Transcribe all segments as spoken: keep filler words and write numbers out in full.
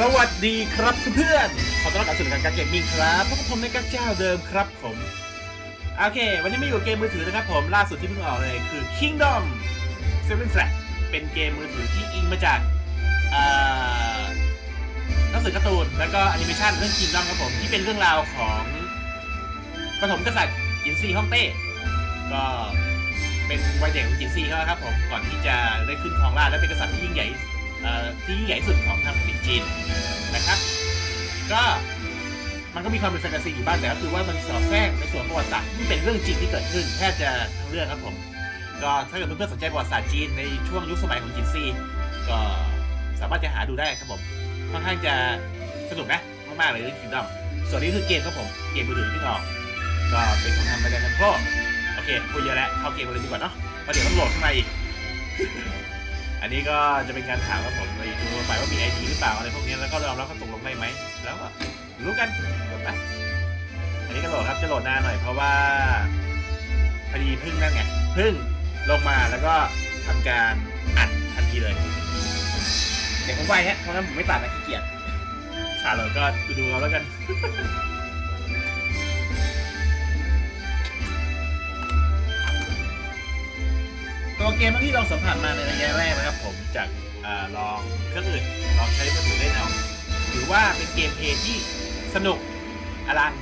สวัสดีครับเพื่อนๆขอต้อนรับกลับสู่รายการเกมมิ่งครับพบกับผมในกั๊กเจ้าเดิมครับผมโอเควันนี้มาอยู่เกมมือถือนะครับผมล่าสุดที่เพิ่งออกเลยคือ Kingdom Seven Flags เป็นเกมมือถือที่อิงมาจากหนังสือการ์ตูนแล้วก็แอนิเมชันเรื่อง Kingdom ครับผมที่เป็นเรื่องราวของปฐมกษัตริย์จินซีฮ่องเต้ก็เป็นวัยเด็กของจินซีเขาครับผมก่อนที่จะได้ขึ้นครองราชย์และเป็นกษัตริย์ที่ยิ่งใหญ่ที่ยิ่งใหญ่สุดของทางประเทศจีนนะครับก็มันก็มีความเป็นแฟนตาซีอยู่บ้างแต่ก็คือว่ามันสอดแทรกในส่วนประวัติศาสตร์ที่เป็นเรื่องจริงที่เกิดขึ้นแทบจะทั้งเรื่องครับผมก็ถ้าเกิดเพื่อนๆสนใจประวัติศาสตร์จีนในช่วงยุคสมัยของจินซีก็สามารถจะหาดูได้ครับผมค่อนข้างจะสนุกนะมากๆเลยเรื่อง Kingdom ส่วนนี้คือเกมครับผมเกมมือถือที่ออกก็เป็นของทางบริษัทพ่อโอเคคุยเยอะแล้วเข้าเกมเลยดีกว่าเนาะเพราะเดี๋ยวต้องโหลดข้างในอีกอันนี้ก็จะเป็นการถามครับผมเลยดูไปว่ามีไอทีหรือเปล่าอะไรพวกนี้แล้วก็ยอมรับก็ตกลงได้ไหมแล้วก็รู้กันจบนะอันนี้ก็โหลดครับจะโหลดนานหน่อยเพราะว่าพอดีพึ่งนั่นไงพึ่งลงมาแล้วก็ทำการอัดทันทีเลยเดี๋ยวผมไวฮะเพราะงั้นผมไม่ตัดนะขี้เกียจขาดเราก็ดูเราแล้วกันตัวเกมที่เราสัมผัสมาในระยะแรกนะครับผมจากลองเครื่องอื่นลองใช้มือถือได้เอาถือว่าเป็นเกมเพลย์ที่สนุกอลัง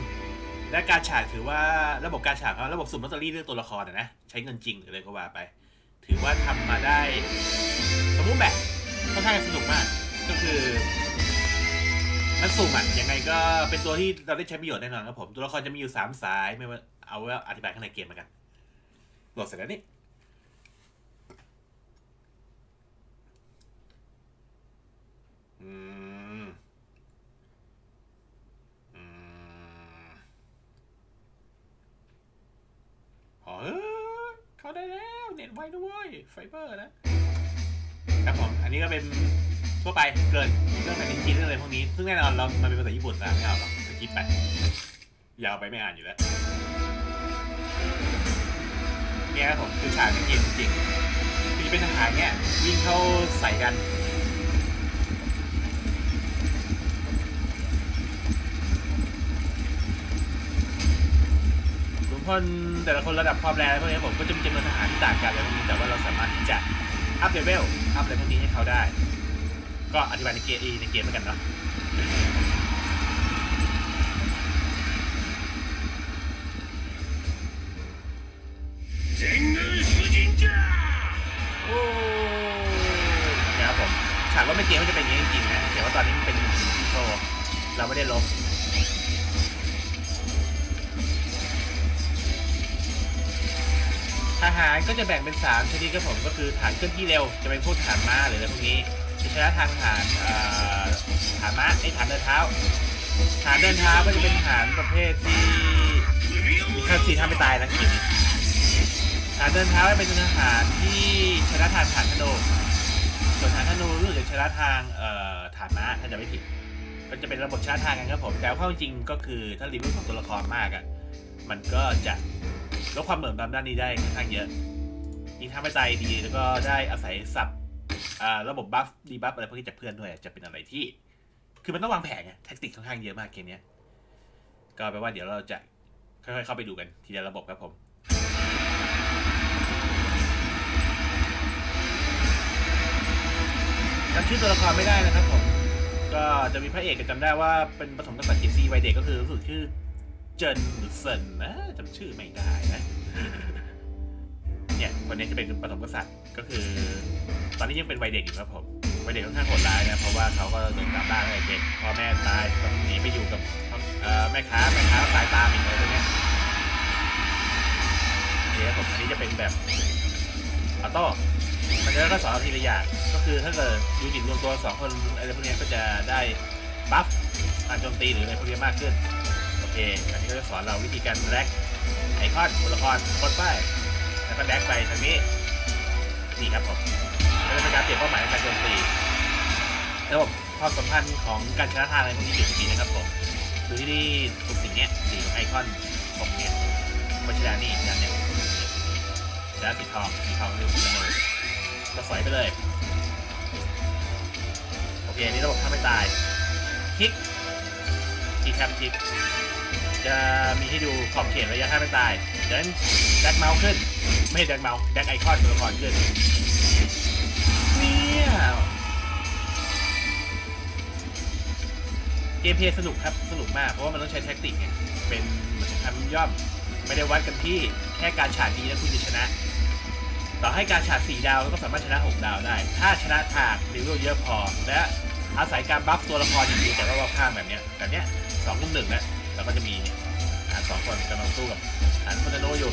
และการฉากถือว่าระบบการฉากเขาระบบสุ่มลอตเตอรี่เรื่องตัวละครนะใช้เงินจริงหรืออะไรก็ว่าไปถือว่าทำมาได้สมบูรณ์แบบค่อนข้างสนุกมากก็คือมันสุ่มอ่ะยังไงก็เป็นตัวที่เราได้ใช้ประโยชน์แน่นอนครับผมตัวละครจะมีอยู่สามสายไม่ว่าเอาไว้อธิบายข้างในเกมมากันโหลดเสร็จแล้วนี่อืม อืม เฮ้ย เข้าได้แล้วเน็ตไวด้วยไฟเบอร์นะครับผมอันนี้ก็เป็นทั่วไปเกินเรื่องไหนเป็นจีนเรื่องอะไรพวกนี้ซึ่งแน่นอนเรามันเป็นภาษาญี่ปุ่นนะไม่เอาหรอกสกิปไปยาวไปไม่อ่านอยู่แล้วเนี่ยครับผมคือฉากในเกมจริงคือจะเป็นทหารเงี้ยวิ่งเข้าใส่กันแต่ละคนระดับความแรงพวกนี้ผมก็จะมีจำนวนทหารที่ต่างกันอะไรพวกนี้แต่ว่าเราสามารถที่จะอัพเลเวลอัพอะไรพวกนี้ให้เขาได้ก็อธิบายในเกมในเกมเหมือนกันเนาะโอ้นะครับผมฉากว่าในเกมมันจะเป็นอย่างนี้จริงนะแต่ว่าตอนนี้มันเป็นซีโร่เราไม่ได้ลบทหารก็จะแบ่งเป็นสามชนิดครับผมก็คือฐานเคลื่อนที่เร็วจะเป็นพวกฐานม้าหรืออะไรพวกนี้จะชนะทางฐานฐานม้าไอ้ฐานเดินเท้าฐานเดินเท้าก็จะเป็นฐานประเภทที่มีขั้นสี่ทำไม่ตายนะคิดฐานเดินเท้าเป็นทหารที่ชนะทางฐานธนูส่วนฐานธนูรู้สึกจะชนะทางฐานม้าถ้าจะไม่ผิดก็จะเป็นระบบชนะทางกันครับผมแต่ข้อจริงก็คือถ้ารีวิวของตัวละครมากอ่ะมันก็จะลดความเหมือนตามด้านนี้ได้ค่อนข้างเยอะยิ่งทำให้ใจดีแล้วก็ได้อาศัยสับระบบบัฟดีบัฟอะไรพวกนี้จากเพื่อนด้วยจะเป็นอะไรที่คือมันต้องวางแผนไงแท็กติกค่อนข้างเยอะมากเกมนี้ก็แปลว่าเดี๋ยวเราจะค่อยๆเข้าไปดูกันทีละระบบครับผมจำชื่อตัวละครไม่ได้นะครับผมก็จะมีพระเอกก็จำได้ว่าเป็นปฐมกษัตริย์จีนซีวัยเด็กก็คือรู้สึกชื่อเจนหรือเซนนะจำชื่อไม่ได้นะเนี่ยคนนี้จะเป็นปฐมกษัตริย์ก็คือตอนนี้ยังเป็นวัยเด็กอยู่ครับผมวัยเด็กค่อนข้างโหดร้ายนะเพราะว่าเขาก็โดนกลับบ้านเด็กพ่อแม่ตายต้องหนีไปอยู่กับแม่ค้าแม่ค้าสายตาเป็นอะไรตัวเนี้ยเดี๋ยวผมอันนี้จะเป็นแบบออโต้มันจะก็สอนทีละอย่างก็คือถ้าเกิดยูนิตรวมตัวสองคนอะไรพวกนี้ก็จะได้บัฟการโจมตีหรืออะไรพวกนี้มากขึ้นโอเคอันนี้ก็จะสอนเราวิธีการแร็กไอคอนตัวละครกดไปแล้วก็แร็กไปทางนี้นี่ครับผมแล้วจะเป็นการเปลี่ยนเป้าหมายในการโจมตีระบบความสัมพันธ์ของการชนะทางอะไรพวกนี้อยู่ตรงนี้นะครับผมคือที่นี่ปุ่มสิ่งนี้สีไอคอนปุ่มเนี้ยวัชรานี่อย่างเนี้ยแล้วสีทองสีทองนี่เป็นอะไรเราสอยไปเลยโอเคนี่ระบบทำให้ตาย ทิกสี่แทมทิกจะมีให้ดูขอบเขตระยะท่าไม่ตายดันแบ็คเมาส์ขึ้นไม่ใช่แบ็คเมาส์แบ็คไอคอนตัวละครขึ้นเนี่ยเกมเพลย์สนุกครับสนุกมากเพราะว่ามันต้องใช้แท็กติกเนี่ยเป็นทำย่อมไม่ได้วัดกันที่แค่การฉาดดีแล้วคุณจะชนะต่อให้การฉาดสี่ดาวก็สามารถชนะหกดาวได้ถ้าชนะถากเลเวลเยอะพอและอาศัยการบัฟตัวละครจริงๆแต่ว่าเราข้ามแบบเนี้ยแบบเนี้ยสองรุ่มหนึ่งนะเราก็จะมีฐานสองคนกำลังสู้กับฐานคนโนอยู่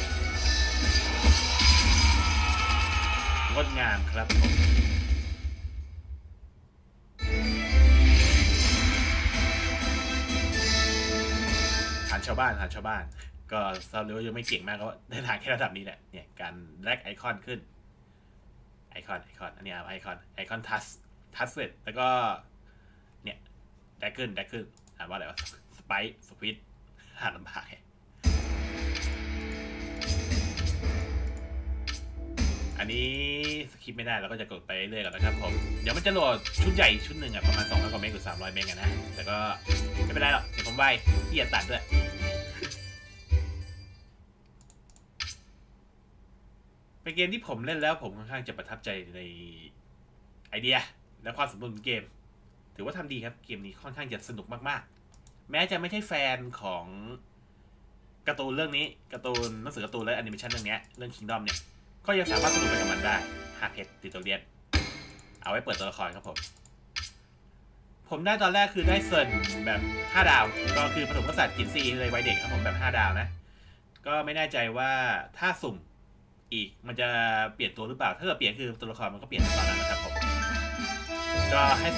งดงามครับฐานชาวบ้านฐานชาวบ้านก็ซาเลียวยังไม่เก่งมากก็ได้ฐานแค่ระดับนี้แหละเนี่ยการแลกไอคอนขึ้นไอคอนไอคอนอันนี้เอาไอคอนไอคอนทัสทัสเสร็จแล้วก็เนี่ยแดกขึ้นแดกขึ้นอ่านว่าอะไรวะสไปซ์สวิตหาลำบากอันนี้สคริปไม่ได้เราก็จะกดไปเรื่อยๆก่อนนะครับผมเดี๋ยวมันจะโหลดชุดใหญ่ชุดหนึ่งอ่ะประมาณสองร้อยกว่าเมกหรือสามร้อยเมกนะแต่ก็ไม่เป็นไรหรอกเดี๋ยวผมไว้ที่จะตัดด้วยเป็นเกมที่ผมเล่นแล้วผมค่อนข้างจะประทับใจในไอเดียและความสมบูรณ์ของเกมถือว่าทำดีครับเกมนี้ค่อนข้างจะสนุกมากๆแม้จะไม่ใช่แฟนของการ์ตูนเรื่องนี้การ์ตูนหนังสือการ์ตูนและแอนิเมชันเรื่องนี้เรื่อง Kingdom เนี่ยก็ยังสามารถสนุกไปกับมันได้หาเพชรติดตัวเรียนเอาไว้เปิดตัวละครครับผมผมได้ตอนแรกคือได้เซินแบบห้าดาวก็คือผสมผสานกินซีเลยวัยเด็กครับผมแบบห้าดาวนะก็ไม่แน่ใจว่าถ้าสุ่มอีกมันจะเปลี่ยนตัวหรือเปล่าถ้าเกิดเปลี่ยนคือตัวละครมันก็เปลี่ยนตอนนั้นนะครับผมก็ให้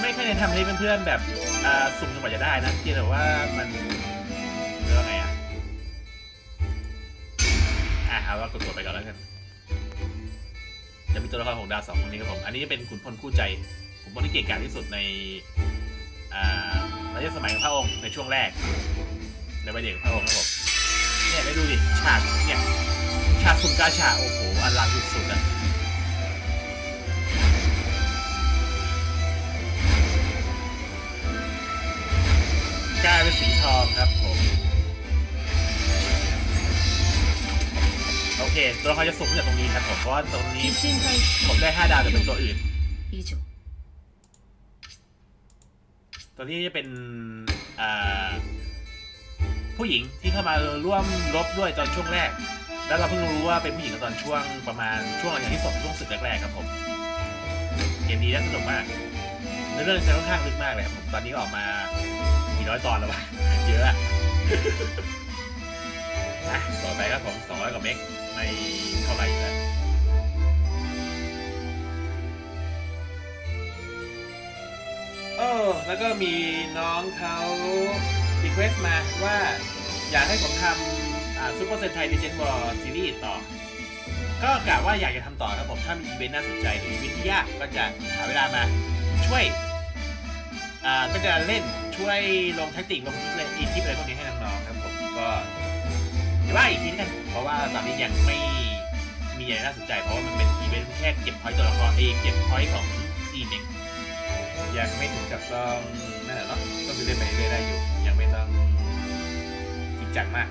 ไม่ค่อยแนะนำให้เพื่อนๆแบบสุ่มจนกว่าจะได้นะที่แต่ว่ามันเรื่องไงอ่ะอ่ะเอาว่ากดตัวไปก่อนแล้วกันจะมีตัวละครของดาวสองคนนี้ครับผมอันนี้เป็นขุนพลคู่ใจขุนพลที่เก่งกาจที่สุดในรัชสมัยของพระองค์ในช่วงแรกในวัยเด็กของพระองค์ครับผมเนี่ยได้ดูดิฉากเนี่ยฉากขุนกาชาโอ้โหอลังสุดๆนะกลายเป็นสีทองครับผมโอเคตัวละครจะสุ่มจากตรงนี้ครับผมเพราะว่าตรงนี้ผมได้ห้าดาวแต่เป็นตัวอื่นตัวนี้จะเป็นอ่าผู้หญิงที่เข้ามาร่วมรบด้วยตอนช่วงแรกแล้วเราเพิ่งรู้ว่าเป็นผู้หญิงตอนช่วงประมาณช่วงหลังที่สองช่วงศึกแรกๆครับผมเกมนี้น่าสนุกมากเรื่องนี้ค่อนข้างลึกมากเลยครับผมตอนนี้ออกมากี่ร้อยตอนแล้ววะเยอะอะต่อไปครับผมสองร้อยกว่าเมกในเท่าไหร่แล้วโอ้แล้วก็มีน้องเขารีเควสมาว่าอยากให้ผมทำซูเปอร์เซนไทเดเจนบอร์ซีรีส์ต่อก็กะว่าอยากจะทำต่อครับผมถ้ามีอีเวนต์น่าสนใจหรือวิทยาก็จะหาเวลามาช่วยก็จะเล่นช่วยลงแท็กติกลงคลิปเลยอีกคลิปอะไรพวกนี้ให้น้องๆครับผมก็เดี๋ยวว่าอีกทีนึงเพราะว่าตอนนี้ยังไม่มีอะไรน่าสนใจเพราะว่ามันเป็นอีเวนต์แค่เก็บพอยต์ตัวละครเองเก็บพอยต์ของทีมเองยังไม่ถึงกับต้องนั่นแหละเนาะก็จะเล่นไปเรื่อยได้อยู่ยังไม่ต้องจริงจังมาก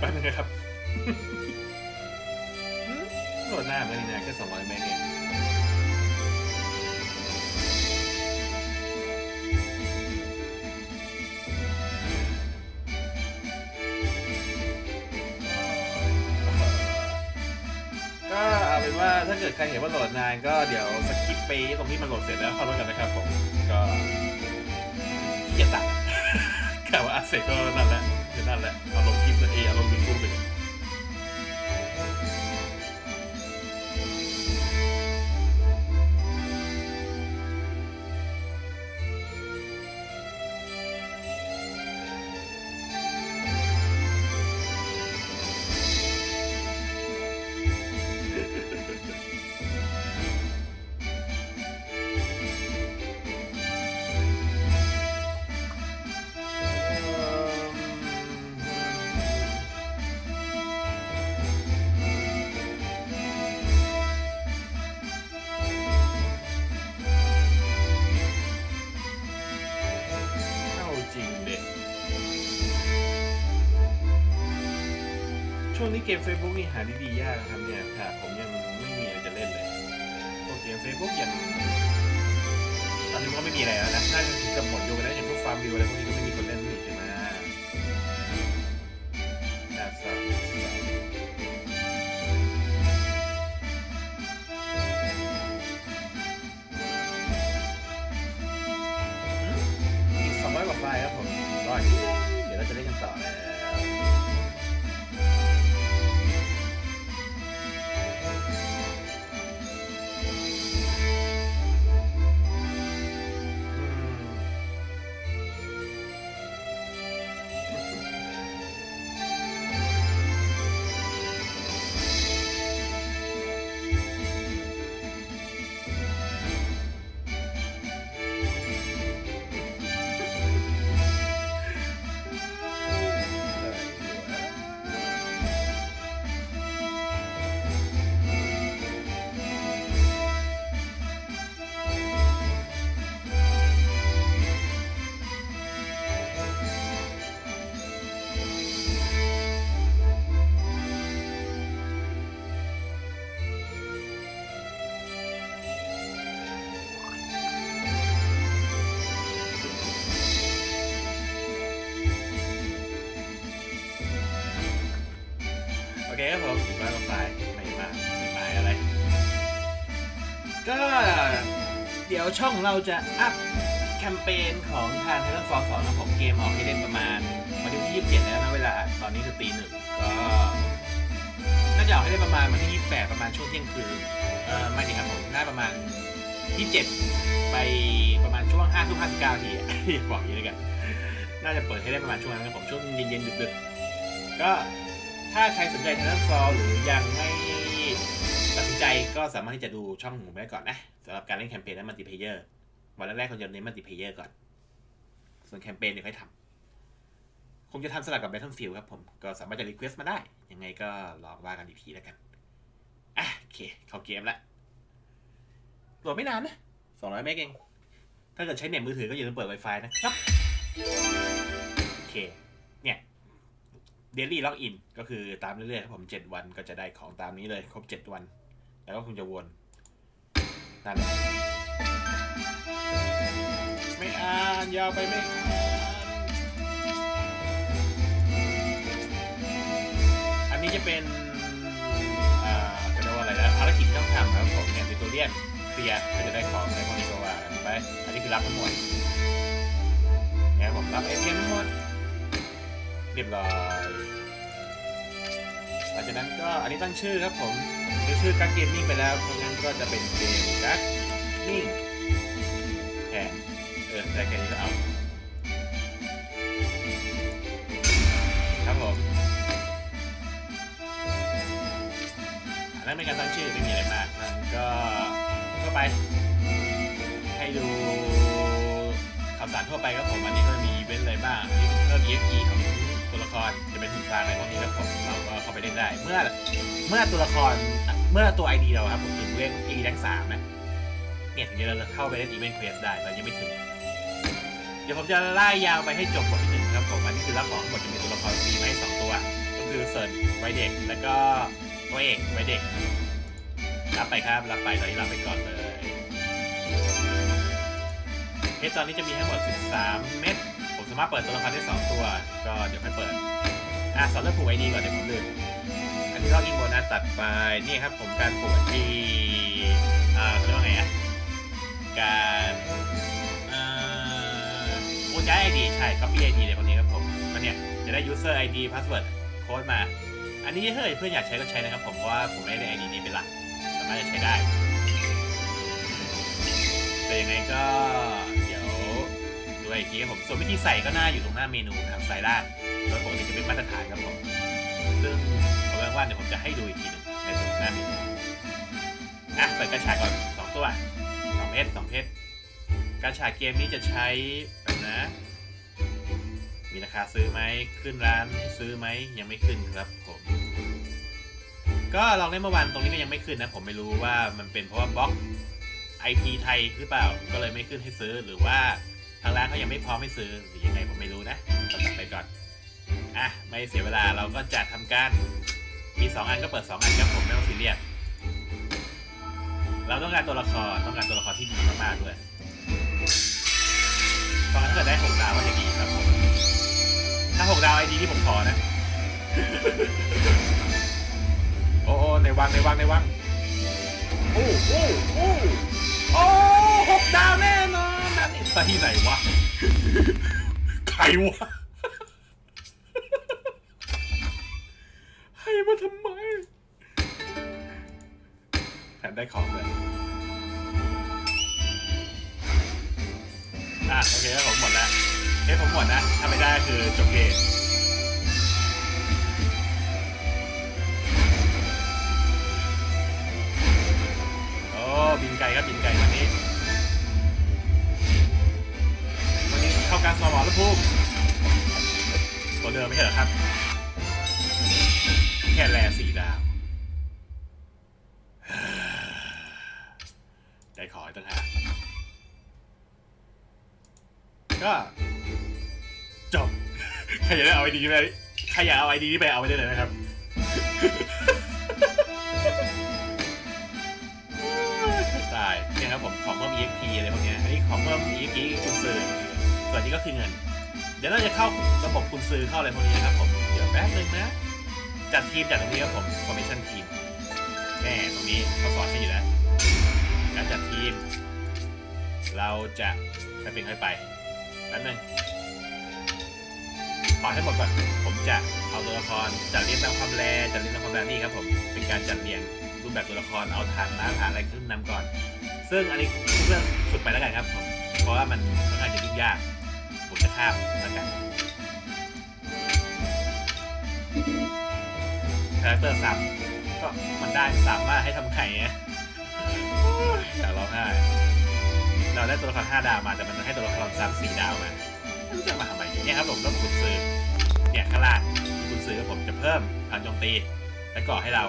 ไปนึงครับโหลดหน้ามันนี่นะแค่สองร้อยเมกเองก็เอาเป็นว่าถ้าเกิดใครเห็นว่าโหลดนานก็เดี๋ยวสกิปไปตรงที่มันโหลดเสร็จแล้วเข้าร่วมกันนะครับผมก็ขี้เกียจตัดกล่าวว่าเสร็จก็นั่นแหละนั่นแหละเอาลงคลิปตัวเองเอาลงยูทูบไปเลย ช่วงนี้เกม Facebook นี่หาดีๆยากครับเนี่ยค่ะผมยังไม่มีอะไรจะเล่นเลยพวกเกม Facebook อย่างตอนนี้ก็ไม่มีอะไรแล้วนะถ้าจะหมดอยู่แล้วอย่างพวกฟาร์มวิวอะไรพวกนี้ก็ไม่มีคนเล่นเลยใช่ไหมแบบสามสองร้อยกว่าไฟครับผมร้อยเดี๋ยวเราจะเล่นกันต่อโอเคครับผมถึงบ้านก็ไปไม่มาไม่มาอะไรก็เดี๋ยวช่องเราจะอัพแคมเปญของทางไททันฟอร์สองนะผมเกมออกให้เล่นประมาณวันที่ยี่สิบเจ็ดแล้วนะเวลาตอนนี้คือตีหนึ่งก็น่าจะออกให้เล่นประมาณวันที่ยี่สิบแปดประมาณช่วงเที่ยงคืนเออไม่ถึงครับผมน่าประมาณยี่สิบเจ็ดไปประมาณช่วงห้าทุ่มห้าสิบเก้าทีบอกอย่างนี้เลยกันน่าจะเปิดให้เล่นประมาณช่วงนั้นครับผมช่วงเย็นๆดึกๆก็ถ้าใครสนใจทางด้านฟอลหรือยังไม่ตัดสินใจก็สามารถที่จะดูช่องผมได้ก่อนนะสำหรับการเล่นแคมเปญและมัลติเพเยอร์วันแรกๆคงจะเน้นมัลติเพเยอร์ก่อนส่วนแคมเปญเดี๋ยวค่อยทำคงจะทำสลับกับ Battlefield ครับผมก็สามารถจะรีเควสต์มาได้ยังไงก็ลองว่ากันอีกทีแล้วกันอ่ะโอเคเข้าเกมละโหลดไม่นานนะสองร้อยเมกเองถ้าเกิดใช้เน็ตมือถือก็อย่าลืมเปิด Wi-Fi นะครับโอเคเนี่ยเดลี่ล็อกอินก็คือตามเรื่อยๆครับผมเจ็ดวันก็จะได้ของตามนี้เลยครบเจ็ดวันแล้วก็คงจะวนนั่นไม่อ่านยาวไปไหมอันนี้จะเป็นอ่าจะเรียกว่าอะไรนะภารกิจที่ต้องทำครับผมเนี่ยเป็นตัวเลี่ยนเคลียร์ก็จะได้ของในคอนโซลว่าไปอันนี้คือรับทั้งหมดเนี่ยผมรับไอเทมทั้งหมดเรียบร้อยหลังจากนั้นก็อันนี้ตั้งชื่อครับผมชื่อการ์ดเกมมิ่งไปแล้วเพราะงั้นก็จะเป็นเกมการ์ดมิ่งแทนเออแต่แค่นี้ก็เอาครับผมอันนั้นเป็นการตั้งชื่อไม่มีอะไรมากมันก็ก็ไปให้ดูข่าวสารทั่วไปครับผมอันนี้ก็มีเว้นอะไรบ้างอันนี้เพิ่ม อี เอฟ อี ของตัวละครจะเป็นถึงทางอะไรพวกนี้ครับผมเราก็เข้าไปเล่นได้เมื่อเมื่อตัวละครเมื่อตัว ไอ ดี เราครับผมถึงเล่น อี แรงสามนะเนี่ยถึงจะเราเข้าไปเล่นอีเวนต์เควสได้แต่ยังไม่ถึงเดี๋ยวผมจะไล่ยาวไปให้จบบทที่หนึ่งครับผมอันนี้คือรับของหมดจะมีตัวละครฟรีมาให้สองตัวก็คือเซิร์นไวเด็กแล้วก็ตัวเอกไวเด็กรับไปครับรับไปตอนนี้รับไปก่อนเลยเพชรตอนนี้จะมีทั้งหมดสิบสามเม็ดสามารถเปิดตัวละครได้สองตัวก็เดี๋ยวค่อยเปิดอ่ะสอนเรื่องผูกไอดีก่อนเดี๋ยวผมลืมอันนี้ล็อกอินโบนัสตัดไปนี่ครับผมการผูกที่อ่าเรื่องไงอ่ะการอ่าโอนย้ายไอดีใช่ copy ไอดีเลยคนนี้ครับผมวันนี้จะได้ user ไอ ดี password โค้ดมาอันนี้เฮ้ยเพื่อนอยากใช้ก็ใช้นะครับผมเพราะว่าผมไม่ได้ไอดีนี้เป็นหลักสามารถจะใช้ได้แต่ยังไงก็ด้วยทีผมส่วนวิธีใส่ก็น่าอยู่ตรงหน้าเมนูนะครับใส่ได้โดยปกติจะเป็นมาตรฐานครับผมซึ่งเอาไว้ว่าเดี๋ยวผมจะให้ดูอีกทีหนึ่งในส่วนหน้าเมนูอ่ะเปิดกระชาก่อนสองตัวสองเอสสองเพชรกระชาเกมนี้จะใช้แบบนะมีราคาซื้อไหมขึ้นร้านซื้อไหมยังไม่ขึ้นครับผมก็ลองเล่นเมื่อวานตรงนี้ก็ยังไม่ขึ้นนะผมไม่รู้ว่ามันเป็นเพราะว่าบล็อกไอพีไทยหรือเปล่าก็เลยไม่ขึ้นให้ซื้อหรือว่าทางร้านเขายังไม่พร้อมให้ซื้อหรือยังไงผมไม่รู้นะตัดไปก่อนอ่ะไม่เสียเวลาเราก็จะทำการ มีสองอันก็เปิดสองอันครับผมไม่ต้องซีเรียสเราต้องการตัวละครต้องการตัวละครที่ดีมากๆด้วยตอนนั้นเกิดได้หกดาวก็จะดีครับผมถ้าหกดาวไอดีที่ผมขอนะโอ้โอ้ในวังในวังในวังโอ้โอ้โอ้โอ้หกดาวแน่นอนนั่นนี่ไปที่ไหนวะใครวะให้มาทำไมแถมได้ของเลยอ่ะโอเคผมหมดแล้วเฮ้ยผมหมดนะถ้าไม่ได้คือจบเกมโอ้บินไก่ครับบินไก่วันนี้วันนี้เข้าการสวอร์ภูมิตัวเดิมไม่ใช่เหรอครับแค่แร่สี่ดาวได้ขออีกตั้งหากก็จบใครอยากได้เอาไอดีไปใครอยากเอาไอดีไปเอาไปได้เลยนะครับเนี่ยครับผมของเพิ่ม อี เอ็กซ์ พี อะไรพวกนี้อันนี้ของเพิ่ม อี เอ็กซ์ พี คุณซื้อส่วนนี้ก็คือเงินเดี๋ยวเราจะเข้าระบบคุณซื้อเข้าอะไรพวกนี้ครับผมเดี๋ยวแป๊บนึงนะจัดทีมจัดตรงนี้ครับผม formation ทีมแน่ตรงนี้เขาสอนให้อยู่แล้วการจัดทีมเราจะค่อยเป็นค่อยไปแป๊บนึงขอให้หมดก่อนผมจะเอาตัวละครจัดเรียงตามความแรงจัดเรียงตามความแรงนี่ครับผมเป็นการจัดเรียงรูปแบบตัวละครเอาฐานน้ำฐานอะไรขึ้นนำก่อนซึ่งอันนี้เรื่องสุดไปแล้วกันครับผมเพราะว่ามันมันอาจจะยุ่งยากผมจะข้ามแล้วกันคาแรคเตอร์ซ้ำก็มันได้สามารถให้ทำไข่อยากร้องไห้เราได้ตัวละครห้าดาวมาแต่มันจะให้ตัวละครสามสี่ดาวมามันจะมาทำไมเนี่ยครับผมต้องขุดซื้อเนี่ยข้างล่างขุดซื้อผมจะเพิ่มการโจมตีและก่อให้เรา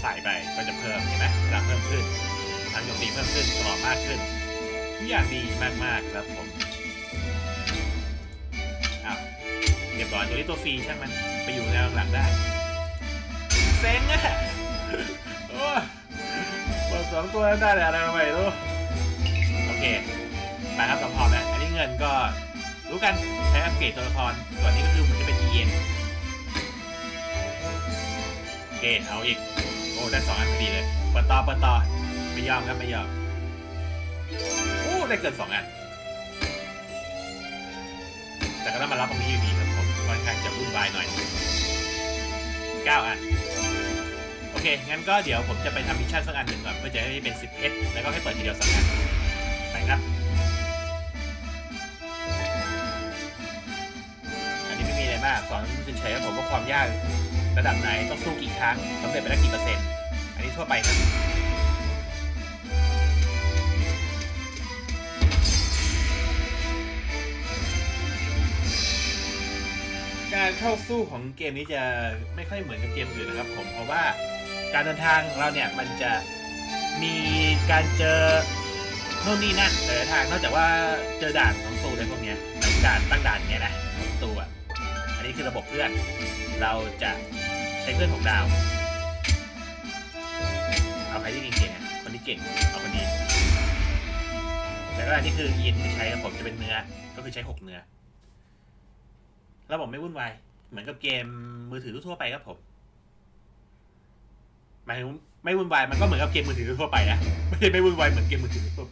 ใส่ไปก็จะเพิ่มเห็นไหมเราเพิ่มขึ้นทางโจมตีเพิ่มขึ้นตลอดมากขึ้นทุกอย่างดีมากๆครับผมอ้าวเรียบร้อยตัวนี้ตัวฟรีใช่ไหมไปอยู่แนวหลังได้เซ็งอะโอ้เปิดสองตัวได้แต่อะไรใหม่รู้โอเคไปครับเราพร้อมแล้วอันนี้เงินก็รู้กันใช้อัปเกรดตัวละครส่วนนี้ก็คือมันจะเป็น อี เอ็น โอเคเอาอีกโอ้ได้สองอันพอดีเลยเปิดต่อเปิดต่อไม่ยอมครับไม่ยอมโอ้ได้เกินสองอันแต่ก็ต้องมารับตรงนี้อยู่ดีครับผมค่อนข้างจะวุ่นวายหน่อยเก้าอันโอเคงั้นก็เดี๋ยวผมจะไปทำมิชชั่นสักอันหนึ่งก่อนเพื่อจะให้เป็นสิบเพชรแล้วก็ให้เปิดทีเดียวสองอันไปครับอันนี้ไม่มีอะไรมากสอนคุณเฉยๆผมว่าความยากระดับไหนต้องสู้กี่ครั้งสำเร็จไปได้กี่เปอร์เซ็นต์อันนี้ทั่วไปครับการเข้าสู้ของเกมนี้จะไม่ค่อยเหมือนกับเกมอื่นนะครับผมเพราะว่าการเดินทางของเราเนี่ยมันจะมีการเจอโน่นนี่นั่นแต่ทางนอกจากว่าเจอด่านของสู้อะไรพวกนี้ด่านตั้งด่านเนี้ยนะของตัวอันนี้คือระบบเพื่อนเราจะใช้เพื่อนของดาวเอาใครที่เก่งๆคนที่เก่งเอาคนนี้แต่ก็อันนี้คือยีนที่ใช้กับผมจะเป็นเนื้อก็คือใช้หกเนื้อแล้วผมไม่วุ่นวายเหมือนกับเกมมือถือทั่วไปครับผมหมายถึงไม่วุ่นวายมันก็เหมือนกับเกมมือถือทั่วไปนะไม่ใช่ไม่วุ่นวายเหมือนเกมมือถือทั่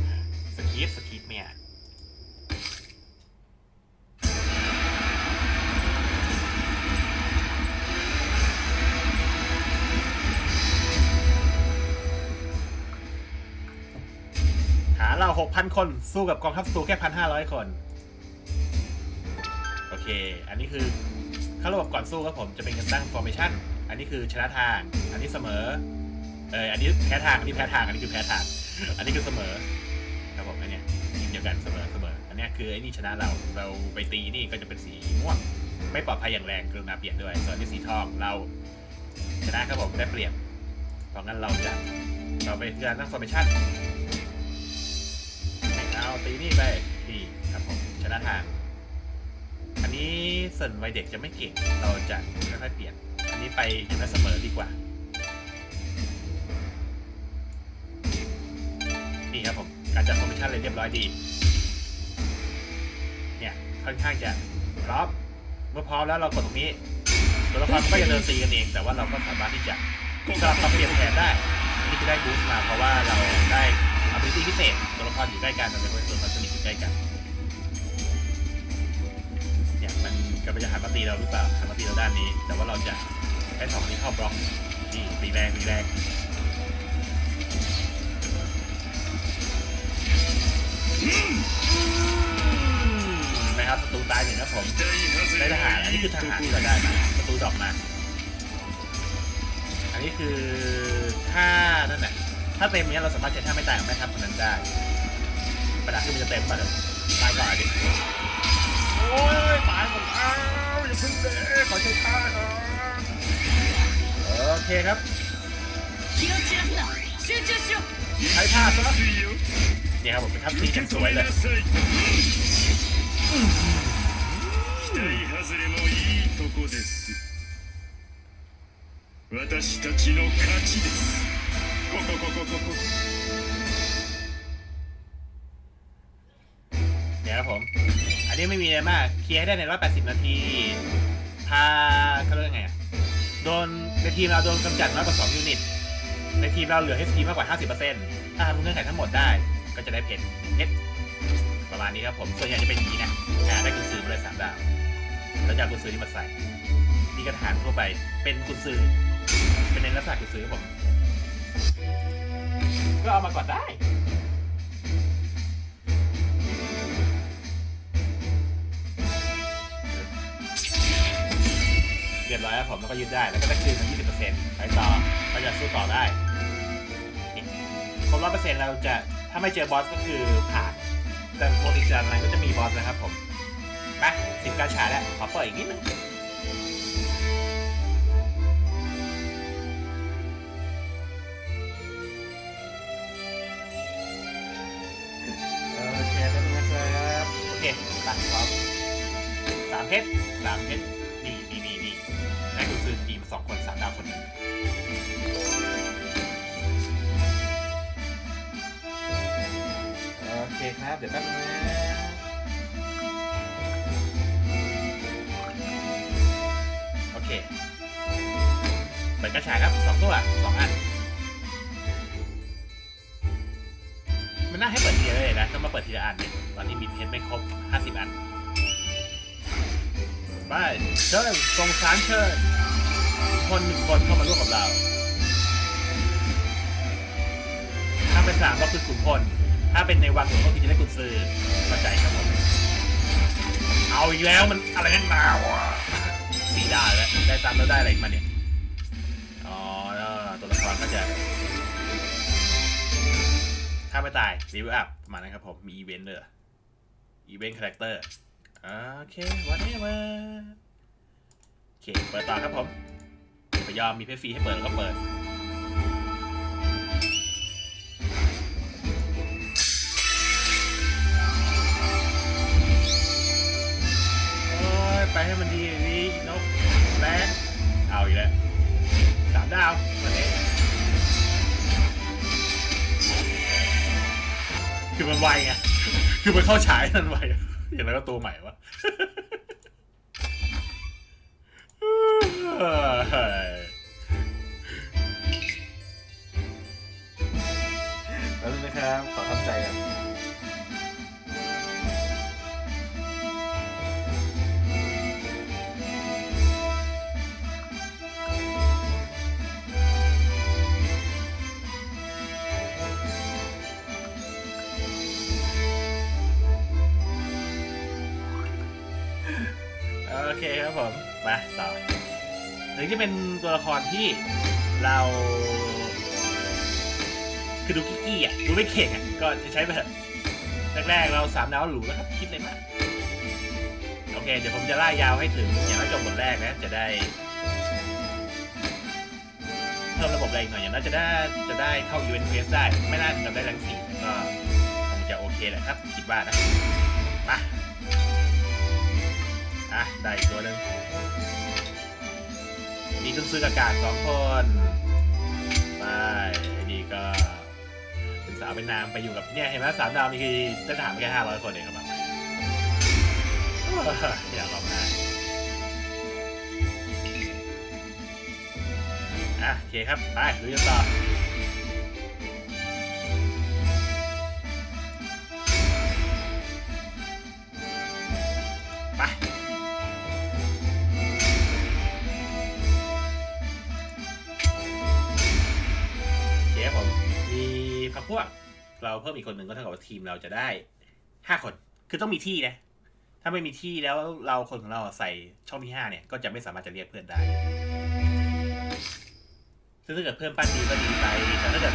วไปสกีฟสกีฟเมียหาเรา หกพัน คนสู้กับกองทัพสู้แค่ หนึ่งพันห้าร้อย คนโอเคอันนี้คือเข้าระบบก่อนสู้ครับผมจะเป็นการตั้ง formation อันนี้คือชนะทางอันนี้เสมอเอออันนี้แพ้ทางอันนี้แพ้ทางอันนี้คือแพ้ทางอันนี้คือเสมอครับผมอันเนี้ยเดียวกันเสมอเสมออันนี้คือไอ้นี่ชนะเราเราไปตีนี่ก็จะเป็นสีม่วงไม่ปลอดภัยอย่างแรงกรุณาเปลี่ยนด้วยส่วนที่สีทองเราชนะครับผมได้เปรียบเพราะงั้นเราจะเราไปการตั้ง formationเอาตีนี่ไปทีครับผมชนะทางอัน นี้ส่วนวัยเด็กจะไม่เก่งเราจะค่อยๆเปลี่ยนอันนี้ไปอยู่ในเสมอดีกว่านี่ครับผมการจัดโปรโมชั่นเลยเรียบร้อยดีเนี่ยค่อนข้างจะพร้อมเมื่อพร้อมแล้วเรากดตรงนี้ตัวละครก็จะเดินตีกันเองแต่ว่าเราก็สามารถที่จะสลับสับเปลี่ยนแผนได้นี่จะได้บูสต์มาเพราะว่าเราได้อัพพิเศษพิเศษตัวละครอยู่ใกล้กันเราจะเป็นตัวละครสนิทอยู่ใกล้กันเนี่ยมันกำลังจะหันมาตีเราหรือเปล่าหันมาตีเราด้านนี้แต่ว่าเราจะใช้สองนี้เข้าบล็อกนี่ตีแรงตีแรงนะครับประตูตายหนึ่งนะผมได้ทหารอันนี้คือทหารที่เราได้มาประตูดอกมาอันนี้คือถ้านั่นแหละถ้าเต็มเนี้ยเราสามารถใช้ท่าไม่ตายของแม่ทัพคนนั้นได้ประดับขึ้นมันจะเต็มป่ะเดี๋ยวตายก่อนดิโอ้ยตายหมดอ้าวอย่าพึ่งเลยขอใช้ท่าโอเคครับใช้ท่าซะเนี่ยครับผมเป็นท่าที่สวยเลยเนี่ยครับผมอันนี้ไม่มีอะไรมากเคลียร์ได้ในหนึ่งร้อยแปดสิบนาทีพาเขาเรียกไงโดนในทีมเราโดนกำจัดมากกว่าสองยูนิตในทีมเราเหลือ เอช พี มากกว่า ห้าสิบเปอร์เซ็นต์ ถ้าทำเงื่อนไขทั้งหมดได้ก็จะได้เพชรเพชรประมาณนี้ครับผมส่วนใหญ่จะเป็นอย่างนี้นะได้กุญสือมาเลยสามดาวแล้วจะกุญสือที่มาใส่มีกระถางทั่วไปเป็นกุญสือเป็นในลักษณะกุญสือครับผมก็เอามาก่อนได้เรียบร้อยแล้วผมแล้วก็ยืดได้แล้วก็ได้คืนมา ยี่สิบเปอร์เซ็นต์ ไปต่อเราจะสู้ต่อได้ครบ หนึ่งร้อยเปอร์เซ็นต์ เราจะถ้าไม่เจอบอสก็คือผ่านแต่โปรติจานนั้นก็จะมีบอสนะครับผมมาสิบกาชาแล้วขอเปิดอีกนิดนึงโอเคแล้วนะครับโอเคตัดครับสามเพชรสามเพชรดีดีดีดีได้ดูซื้อทีมสองคนสามดาวคนหนึ่งโอเคครับเดี๋ยวแป๊บนึงนะโอเคเปิดกระชายครับสองตัวสองอันมันน่าให้เปิดทีละเลยนะต้องมาเปิดทีละอันเนี่ยตอนนี้มีเพชรไม่ครบห้าสิบอันไปเชิญทรงสารเชิญคนหนึ่งคนเข้ามาร่วมกับเราถ้าเป็นสามก็คือขุนพลถ้าเป็นในวังหลวงก็คือจะได้กุญสือเข้าใจครับผมเอาอีกแล้วมันอะไรนั่นมาวะสีดาแล้วได้ซ้ำแล้วได้อะไรอีกมาเนี่ยอ๋อตัวละครก็จะถ้าไม่ตายรีวิวอัพประมาณนั้นครับผมมีอีเวนต์เลยอีเวนต์คาแรคเตอร์โอเควันนี้มาโอเคเปิดต่อครับผมพยายามมีเพชรฟรีให้เปิดแล้วก็เปิดไปให้มันดีนี่นกแรกเอาอีกแล้วสามดาววันนี้คือมันไวไงคือมันเข้าฉายมันไวอย่างไรก็ตัวใหม่วะแล้วนะครับขอทำใจกันโอเคครับผมมาต่อหรือจะเป็นตัวละครที่เราคือดูกิ๊กกี้อ่ะดูไม่เข่งอ่ะก็จะใช้แบบแรกๆเราสามดาวหรูแล้วครับคิดเลยมาโอเคเดี๋ยวผมจะล่ายาวให้ถึงอย่างน้อยจบบทแรกนะจะได้เพิ่มระบบอะไรอีกหน่อยอย่างน้อยจะได้จะได้เข้าอีเวนต์เฟสได้ไม่น่าจะได้รังสีก็คงจะโอเคแหละครับคิดว่านะมาอ่ะ ได้อีกตัวหนึ่งมีเครื่องซื้ออากาศสองคนไปนี่ก็เป็นสาวเป็นนามไปอยู่กับเนี่ยเห็นไหมสามดาวมีคือจะถามแค่ห้าร้อยคนเองครับแบบอย่าหลอกนะอ่ะโอเคครับไปดูกันต่อไปเดี๋ยวผมมีพักพวกเราเพิ่มอีกคนหนึ่งก็เท่ากับว่าทีมเราจะได้ห้าคนคือต้องมีที่นะถ้าไม่มีที่แล้วเราคนของเราใส่ช่องที่ห้าเนี่ยก็จะไม่สามารถจะเรียกเพื่อนได้ซึ่งถ้าเกิดเพื่อนปั้นดีก็ดีไปแต่ถ้าเกิด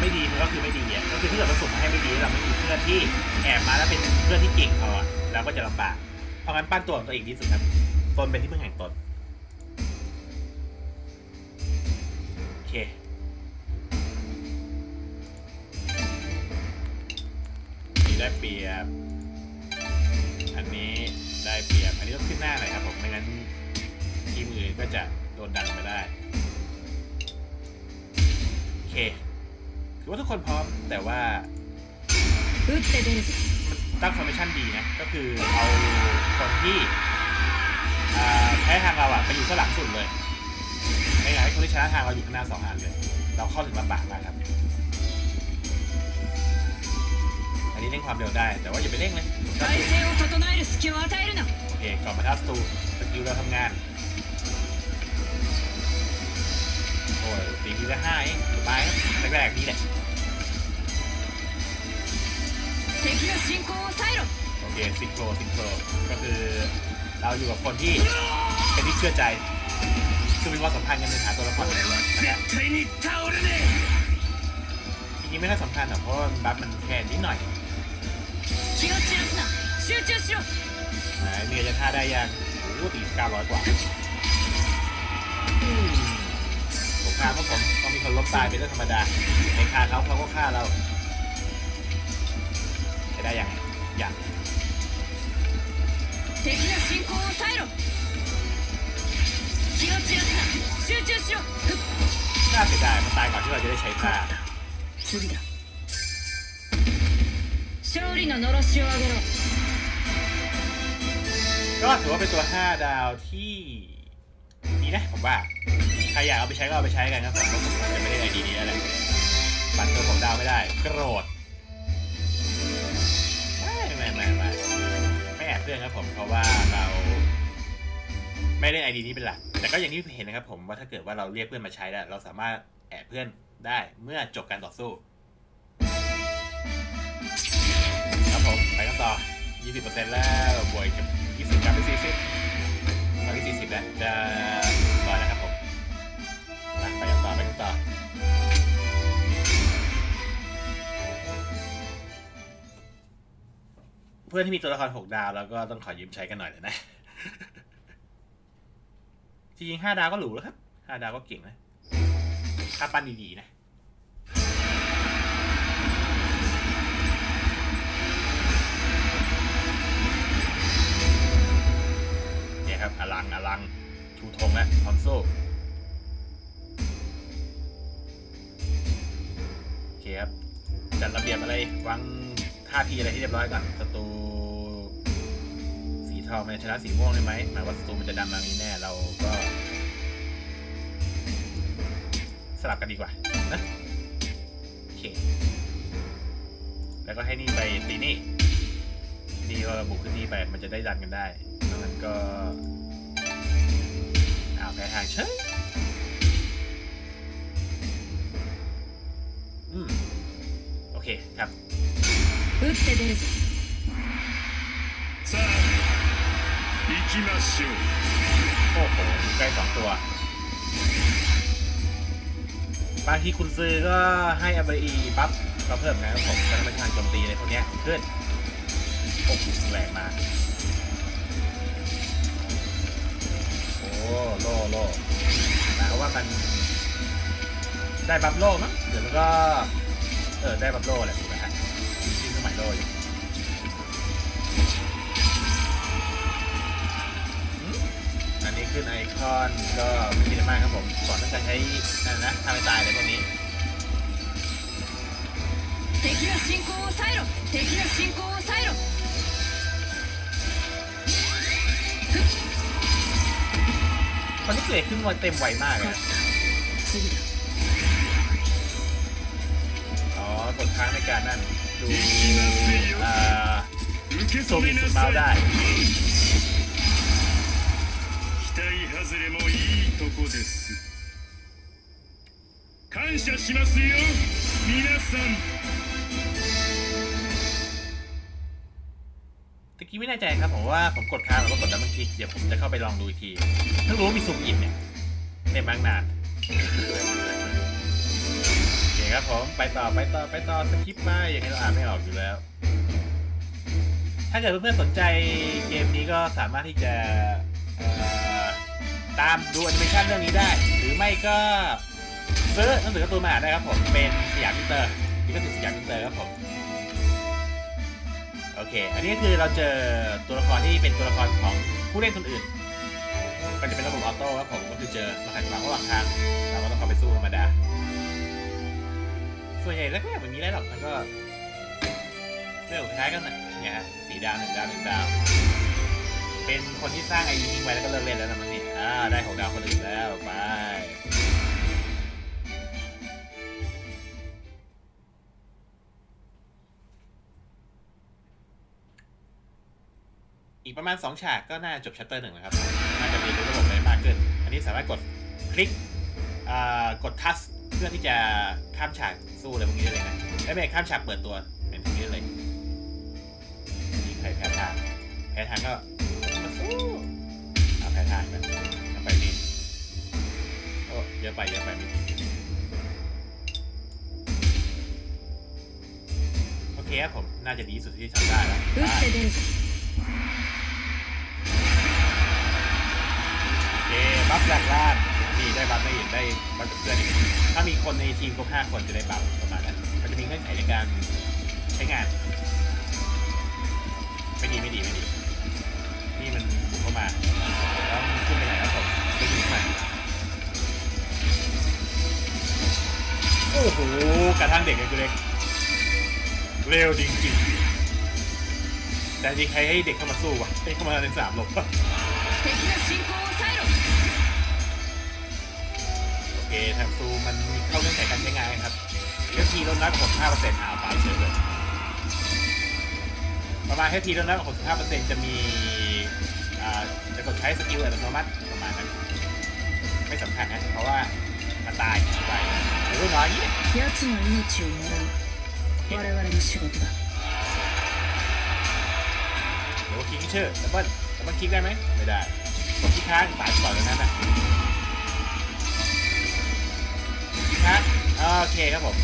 ไม่ดีมันก็คือไม่ดีเนี่ยก็คือถ้าเกิดเราสุ่มมาให้ไม่ดีเราไม่มีเพื่อนที่แอบมาแล้วเป็นเพื่อนที่เก่งเอาอะเราก็จะลำบากเพราะงั้นปั้นตัวของตัวเองดีสุดครับตนเป็นที่พึ่งแห่งตนโอเคได้เปรียบอันนี้ได้เปรียบอันนี้ต้องขึ้นหน้าหน่อยครับผมไม่งั้นทีมอื่นก็จะโดนดันไปได้โอเคถือว่าทุกคนพร้อมแต่ว่าตั้งฟอร์เมชั่นดีนะก็คือเอาคนที่แพ้ทางเราอะไปอยู่ข้างหลังสุดเลยไม่อยากให้คนที่ชนะทางเราอยู่ข้างหน้าสองอันเลยเราเข้าถึงลำบากมากครับอันนี้เร่งความเร็วได้แต่ว่าอย่าไปเร่งเลยโอเคก่อนมาทับตูสกิลเราทำงานโอ้ยตีทีละห้าเองสบายครับแรกๆนี่แหละโอเคซิงโครซิงโครก็คือเราอยู่กับคนที่เป็นที่เชื่อใจคือมีความสัมพันธ์กันในฐานตัวละครอะไรแบบนี้ทีนี้ไม่น่าสำคัญหรอกเพราะบัฟมันแค่นิดหน่อยเมียจะท่าได้ยังโอ้ตีเก้าร้อยกว่าผมฆ่าเพราะผมต้องมีคนล้มตายเป็นเรื่องธรรมดาในฆ่าเขาเขาก็ฆ่าเราจะได้ยังยังน่าเสียดายมันตายก่อนที่เราจะได้ใช้ฆ่าก็ถือว่าเป็นตัวห้าดาวที่ดีนะผมว่าใครอยากเอาไปใช้ก็เอาไปใช้กันครับผมว่าผมจะไม่ได้ไอเดียนี้อะไรบัตรตัวผมดาวไม่ได้โกรธไม่ไม่ไม่ไม่ไม่แอบเรื่องครับผมเพราะว่าเราไม่ได้ไอเดียนี้เป็นหลักแต่ก็อย่างที่เห็นนะครับผมว่าถ้าเกิดว่าเราเรียกเพื่อนมาใช้แล้วเราสามารถแอบเพื่อนได้เมื่อจบการต่อสู้ครับผมไปกันต่อ ยี่สิบเปอร์เซ็นต์ แล้วบวกยี่สิบกลับไปสี่สิบตอนนี้สี่สิบแล้วจะรอนะครับผมไปกันต่อไปกันต่อเพื่อนที่มีตัวละครหกดาวแล้วก็ต้องขอยืมใช้กันหน่อยเลยนะจริงๆห้าดาวก็หรูแล้วครับห้าดาวก็เก่งนะถ้าปั้นดีๆนะเนี่ยครับอลังอลังชูธงและคอนโซลโอเคครับจัดระเบียบอะไรวางท่าทีอะไรที่เรียบร้อยก่อนศัตรูสีทองมันชนะสีม่วงได้ไหมหมายว่าศัตรูมันจะดำมานี้แน่เราก็สลับกันดีกว่านะโอเคแล้วก็ให้นี่ไปตีนี่นี่ก็บุกขึ้นนี่ไปมันจะได้ดันกันได้แล้วมันก็เอาแพ้ทางเฉยอืมโอเคครับอุตเตเดสซ่าอิคิมาชิโอ้โหใกล้สองตัวบางทีคุณซื้อก็ให้อัลเบอีปั๊บก็เพิ่มนะครับผมการประชันโจมตีอะไรพวกนี้ขึ้นโอ้โหแรงมากโอ้โล่โล่หมายความว่ามันได้บัฟโล่มั้งเดี๋ยวมันก็เออได้บัฟโล่แหละถูกไหมฮะจริงๆก็หมายโล่อยู่ ขึ้นไอคอนก็ไม่มีอะไรมากครับผมสอนตั้งแต่ใช้นั่นนะทำให้ตายเลยพวกนี้ตอนนี้เกรดขึ้นมาเต็มไวมากเลยอ๋อกดค้างในการนั่นดูอ่าโซบิสุดมาได้ตะกี้ไม่แน่ใจครับผมว่าผมกดค้างหรือว่ากดดับเบิลคลิกเดี๋ยวผมจะเข้าไปลองดูอีกทีถ้ารู้ว่ามีสุ่มอินเนี่ยไม่มั่งนานโอเคครับผมไปต่อไปต่อไปต่อสคริปต์มาอย่างนี้เราอ่านไม่ออกอยู่แล้วถ้าเกิดเพื่อนๆสนใจเกมนี้ก็สามารถที่จะตามดูแอนิเมชันเรื่องนี้ได้หรือไม่ก็ซื้อหนังสือการ์ตูนมาได้ครับผมเป็นสยามพิเตอร์ที่ก็ติดสยามพิเตอร์ครับผมโอเคอันนี้คือเราเจอตัวละครที่เป็นตัวละครของผู้เล่นคนอื่นก็จะเป็นระบบออโต้ครับผมก็คือเจอมาขัดขวางระหว่างทางเราก็ต้องเข้าไปสู้ธรรมดาส่วนใหญ่แล้วก็แบบนี้ได้หรอกมันก็เรื่องท้ายกันเนี่ยฮะสี่ดาวหนึ่งดาวหนึ่งดาวเป็นคนที่สร้างไอยูนิคไว้แล้วก็เลิกเล่นแล้วนะมันนี่อ่าได้หกดาวคนอื่นแล้วไปอีกประมาณสองฉากก็น่าจบชัตเตอร์หนึ่งนะครับน่าจะมีระบบอะไรมากขึ้นอันนี้สามารถกดคลิกอ่ากดทัชเพื่อที่จะข้ามฉากสู้อะไรพวกนี้เลยนะไอ้เบรกข้ามฉากเปิดตัวเป็นพวกนี้เลยมีใครแพ้ทางแพ้ทางก็มาสู้เอาแพ้ทางกันไปนี่โอ้เยอะไปเยอะไปนี่โอเคครับผมน่าจะดีสุดที่ทำได้แล้วโอเคบัฟหลักล่างนี่ได้บัฟไม่เห็นได้บัฟเพื่อนถ้ามีคนในทีมครบห้าคนจะได้บัฟประมาณนั้นมันจะมีเงื่อนไขในการใช้งานไม่ดีไม่ดีไม่ดีนี่มันบุกเข้ามาแล้วขึ้นไปไหนครับผมไปดูใหม่โอ้โหกระทั่งเด็กเลยกูเล็กเร็วจริงๆแต่จริงใครให้เด็กเข้ามาสู้วะให้เข้ามาในสามหลบโอเคทางสู้มันเข้าเงื่อนไขการใช้งานครับเอฟทีลดน้อยกว่า ห้าเปอร์เซ็นต์ หาไปเฉยเลยประมาณแค่ทีลดน้อยกว่า ห้าเปอร์เซ็นต์ จะมีจะกดใช้สกิลอัตโนมัติประมาณนั้นไม่สำคัญนะเพราะว่ามันตายไปหรือน้อยนี่เดี๋ยวคิกเชื่อแต่ว่าแต่ว่าคิกได้ไหมไม่ได้กดคิกค้างตายก่อนเลยนั่นแหละคิกค้างโอเคครับผม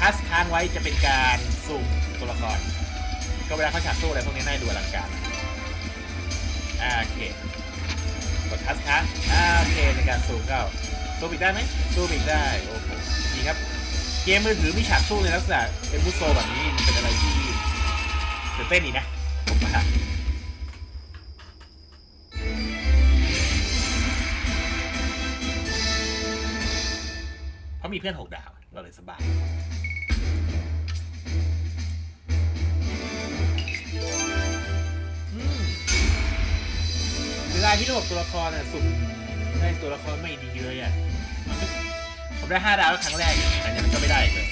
ทัสค้างไว้จะเป็นการสุ่มตัวละครก็เวลาเขาฉากสู้อะไรพวกนี้น่าดูอลังการโอเคกดทัสค้างโอเคในการสุ่มเข้าสู้อีกได้ไหมสู้อีกได้โอ้โหดีครับเกมมือถือมีฉากสู้ในลักษณะเป็นบูสโซแบบนี้มันเป็นอะไรที่ตื่นเต้นดีนะผมว่าเพราะมีเพื่อนหกดาวเราเลยสบายเวลาที่ระบบตัวละครน่ะสุ่มได้ตัวละครไม่ดีเลยอ่ะผมได้ห้าดาวครั้งแรกแต่ยังก็ไม่ได้เลย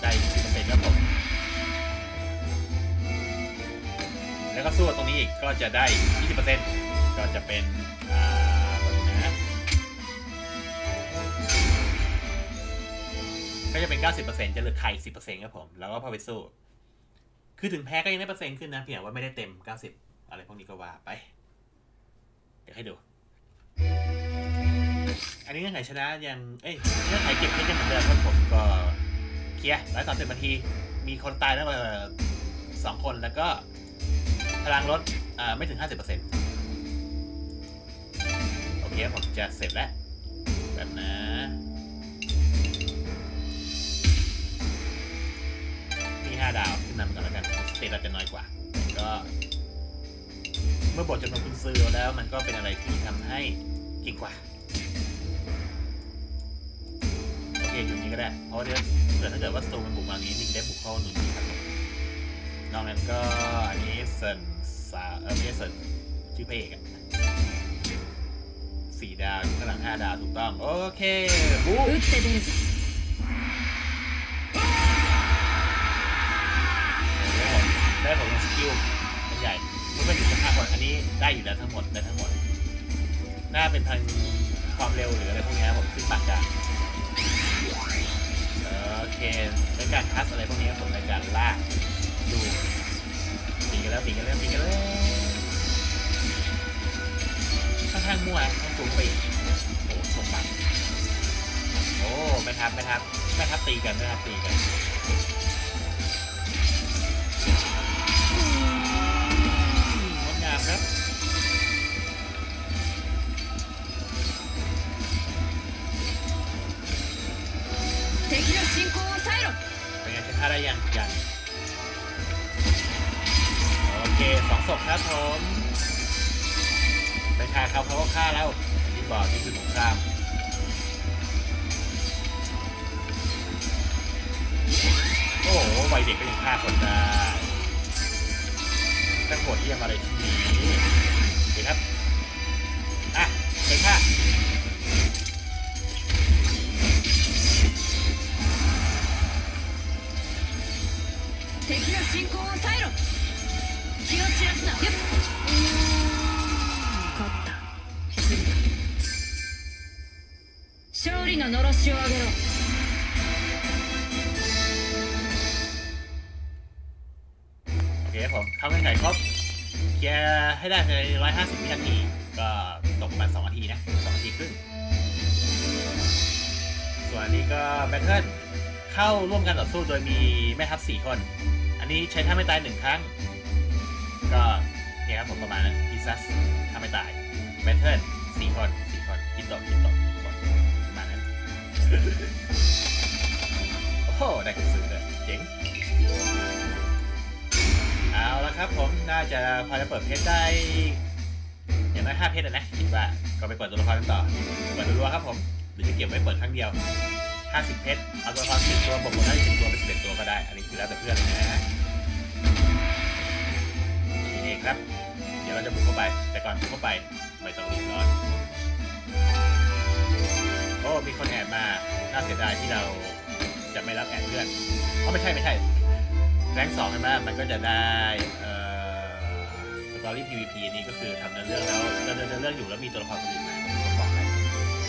ได้ที่เป็นครับผมแล้วก็สู้ตรงนี้อีกก็จะได้ ยี่สิบเปอร์เซ็นต์ ก็จะเป็นอ่านะก็จะเป็น เก้าสิบเปอร์เซ็นต์ จะเหลือไข่ สิบเปอร์เซ็นต์ ครับผมแล้วก็พอไปสู้คือถึงแพ้ก็ยังได้เปอร์เซ็นต์ขึ้นนะเพียงแต่ว่าไม่ได้เต็มเก้าสิบอะไรพวกนี้ก็ว่าไปเดี๋ยวให้ดูอันนี้เงื่อนไขชนะยังเอ้ยเงื่อนไขเก็บเพชรยังเหมือนเดิมครับผมก็เคลียร์ร้อยสามสิบนาทีมีคนตายแล้วมาสองคนแล้วก็พลังลดไม่ถึง ห้าสิบเปอร์เซ็นต์ โอเคผมจะเสร็จแล้วแบบนะมีห้าดาวขึ้นนำก่อนแล้วกันสเตตัสจะน้อยกว่าก็ เมื่อบทจำนวนกุญซือแล้วมันก็เป็นอะไรที่ทำให้เก่งกว่าโอเคอยู่นี้ก็ได้เพราะเดี๋ยวเกิดถ้าเกิดว่าตูมันบุกมางี้นี่ได้บุกเข้าหนุนครับนอกนั้นก็อันนี้เซนสาเออไม่ใช่เซนชื่อเพลงอ่ะสี่ดาวกำลังห้าดาวถูกต้องโอเคบู๊ได้ของสกิลมันใหญ่มันเป็นอยู่สภาพก่อนอันนี้ได้อยู่แล้วทั้งหมดได้ทั้งหมดน่าเป็นทางความเร็วหรืออะไรพวกนี้ผมขึ้นปากกาโอเคในการคัสอะไรพวกนี้ผมในการลากดูปีกันแล้วปีกันแล้วปีกันแล้วค่อนข้างมั่วต้องสูงปีโอ้สมบัติโอ้ไม่ทับไม่ทับไม่ทับตีกันไม่ทับตีกันครับเป็นไงฉันฆ่าได้ยังยังโอเคสองศพครับผมไปฆ่าเขาเขาก็ฆ่าแล้วที่บอกนี่คือสงครามโอ้โหวัยเด็กก็ยังฆ่าคนได้ตั้งโหดเยี่ยมอะไรที่นี่เดี๋ยวครับอ่ะเก่งค่ะเทคนิค進行を抑えろ気を散らすなよ勝った勝利ののろしを上げろทำให้ไหนครับแกให้ได้ในหนึ่งร้อยห้าสิบวินาทีก็ตกประมาณสองนาทีนะสองนาทีครึ่งส่วนนี้ก็แบทเทิลเข้าร่วมกันต่อสู้โดยมีแม่ทัพสี่คนอันนี้ใช้ท่าไม่ตายหนึ่งครั้งก็เนี่ยครับผมประมาณนั้นอิซัสท่าไม่ตายแบทเทิลสี่คนสี่คนคิดตกคิดตกประมาณนั้นโอ้โหได้กระสือเลยเจ๋งเอาละครับผมน่าจะพอจะเปิดเพชรได้อย่างน้อยห้าเพชรนะคิดว่าก็ไปเปิดตัวละครต่อเปิดรัวๆครับผมหรือจะเก็บไว้เปิดครั้งเดียวห้าสิบเพชรเอาตัวละครสิบตัวบวกหมดได้สิบตัวเป็นสิบเอ็ดตัวก็ได้อันนี้คือแล้วแต่เพื่อนนะเองครับเดี๋ยวเราจะบุกเข้าไปแต่ก่อนบุกเข้าไปไม่ต้องรีบร้อนโอ้มีคนแอบมาน่าเสียดายที่เราจะไม่รับแอบเพื่อนเพราะไม่ใช่ไม่ใช่แรงสองใช่ไหมมันก็จะได้สตอรี่ พี วี พี นี้ก็คือทำเนื้อเรื่องแล้วเนื้อเรื่องอยู่แล้วมีตัวละครอื่นมา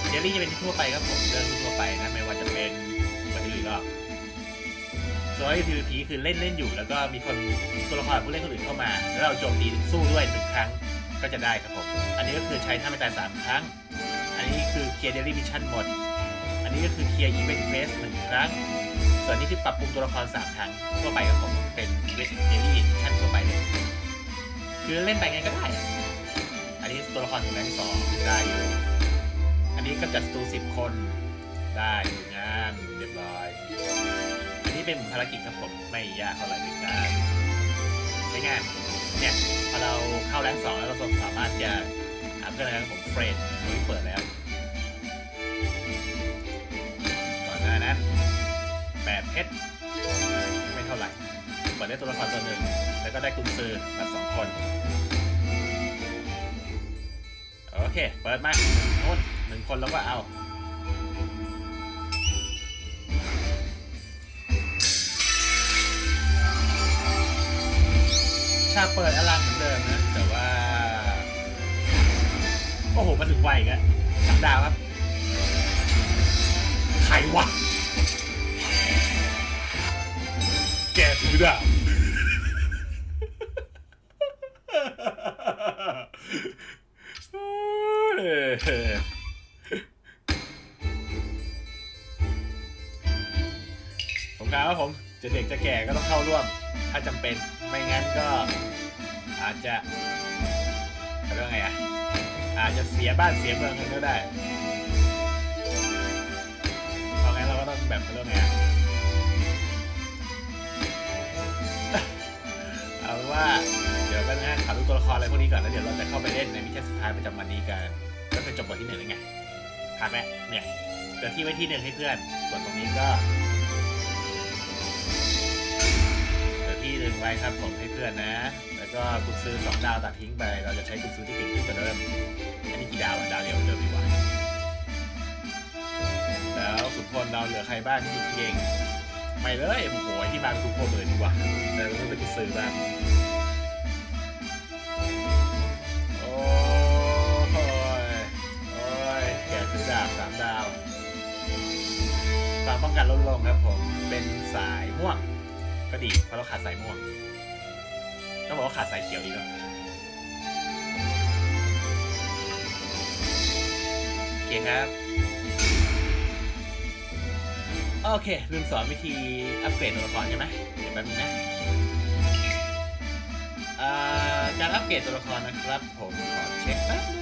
เดลี่จะเป็นทั่วไปครับผมเรื่องทั่วไปนะไม่ว่าจะเป็นแบบอื่นก็สตอรี่ พี วี พี คือเล่นเล่นอยู่แล้วก็มีคนตัวละครผู้เล่นคนอื่นเข้ามาแล้วเราโจมตีสู้ด้วยหนึ่งครั้งก็จะได้ครับผมอันนี้ก็คือใช้ท่าไม่ตายสามครั้งอันนี้คือเคลียร์เดลี่มิชชั่นหมดอันนี้ก็คือเคลียร์อีเวนต์เฟสหนึ่งครั้งส่วนนี้คือปรับปรุงตัวละครสามครั้งทั่วไปครับผมเป็นเวสเดลี่ชั้นทั่วไปเลยคือเล่นไปไงก็ได้อันนี้ตัวละครแบงค์สองได้อยู่อันนี้ก็จัดสตูสิบคนได้อยู่งานเรียบร้อยอันนี้เป็นภารกิจครับผมไม่ยากเท่าไหร่ในการใช้งานเนี่ยพอเราเข้าแรงสองแล้วเราสามารถจะหาเพื่อนอะไรของผมเฟรนด์ที่เปิดแล้วก่อนหน้านั้นแบบเพชรไม่เท่าไหร่เปิดได้ตัวละครตัวหนึ่งแล้วก็ได้กุญสือมาสองคนโอเคเปิดมาโอ้หนึ่งคนแล้วก็เอาชาเปิดอลังเหมือนเดิมนะแต่ว่าโอ้โหมาถึงไวกันสามดาวครับใครวะแกถือดาบผมกล่าวว่าผมจะเด็กจะแก่ก็ต้องเข้าร่วมถ้าจำเป็นไม่งั้นก็อาจจะเรื่องไงอ่ะอาจจะเสียบ้านเสียเมืองกันก็ได้เพราะงั้นเราก็ต้องแบบเรื่องไงว่าเดี๋ยว ยวก็นะถามดูตัวละครอะไรพวกนี้ก่อนแล้วเดี๋ยวเราจะเข้าไปเล่นในมิชชั่นสุดท้ายประจำวันนี้กันก็คือจบบทที่หนึ่งเลยไงผ่านไหมเนี่ยเดี๋ยวที่ไว้ที่หนึ่งให้เพื่อนส่วนตรงนี้ก็เดี๋ยวที่หนึ่งไว้ครับผมให้เพื่อนนะแล้วก็กุญซื้อสองดาวตัดทิ้งไปเราจะใช้กุญซื้อที่เก่งขึ้นกว่าเดิมอันนี้กี่ดาวดาวเดียวเดิมดีกว่าแล้วสุดพลเราเหลือใครบ้างที่เก่งไม่เลยโอ้โหที่มาคุณโคเลยดีกว่าแต่เราไปกุญซื้อบ้างดาบสามดาวความป้องกันลดลงครับผมเป็นสายม่วงก็ดีเพราะเราขาดสายม่วงต้องบอกว่าขาดสายเขียวอีกแล้วโอเคครับโอเคลืมสอนวิธีอัปเกรดตัวละครใช่ไหมเดี๋ยวแป๊บนึงนะการอัปเกรดตัวละครนะครับผมขอเช็คแป๊บนึง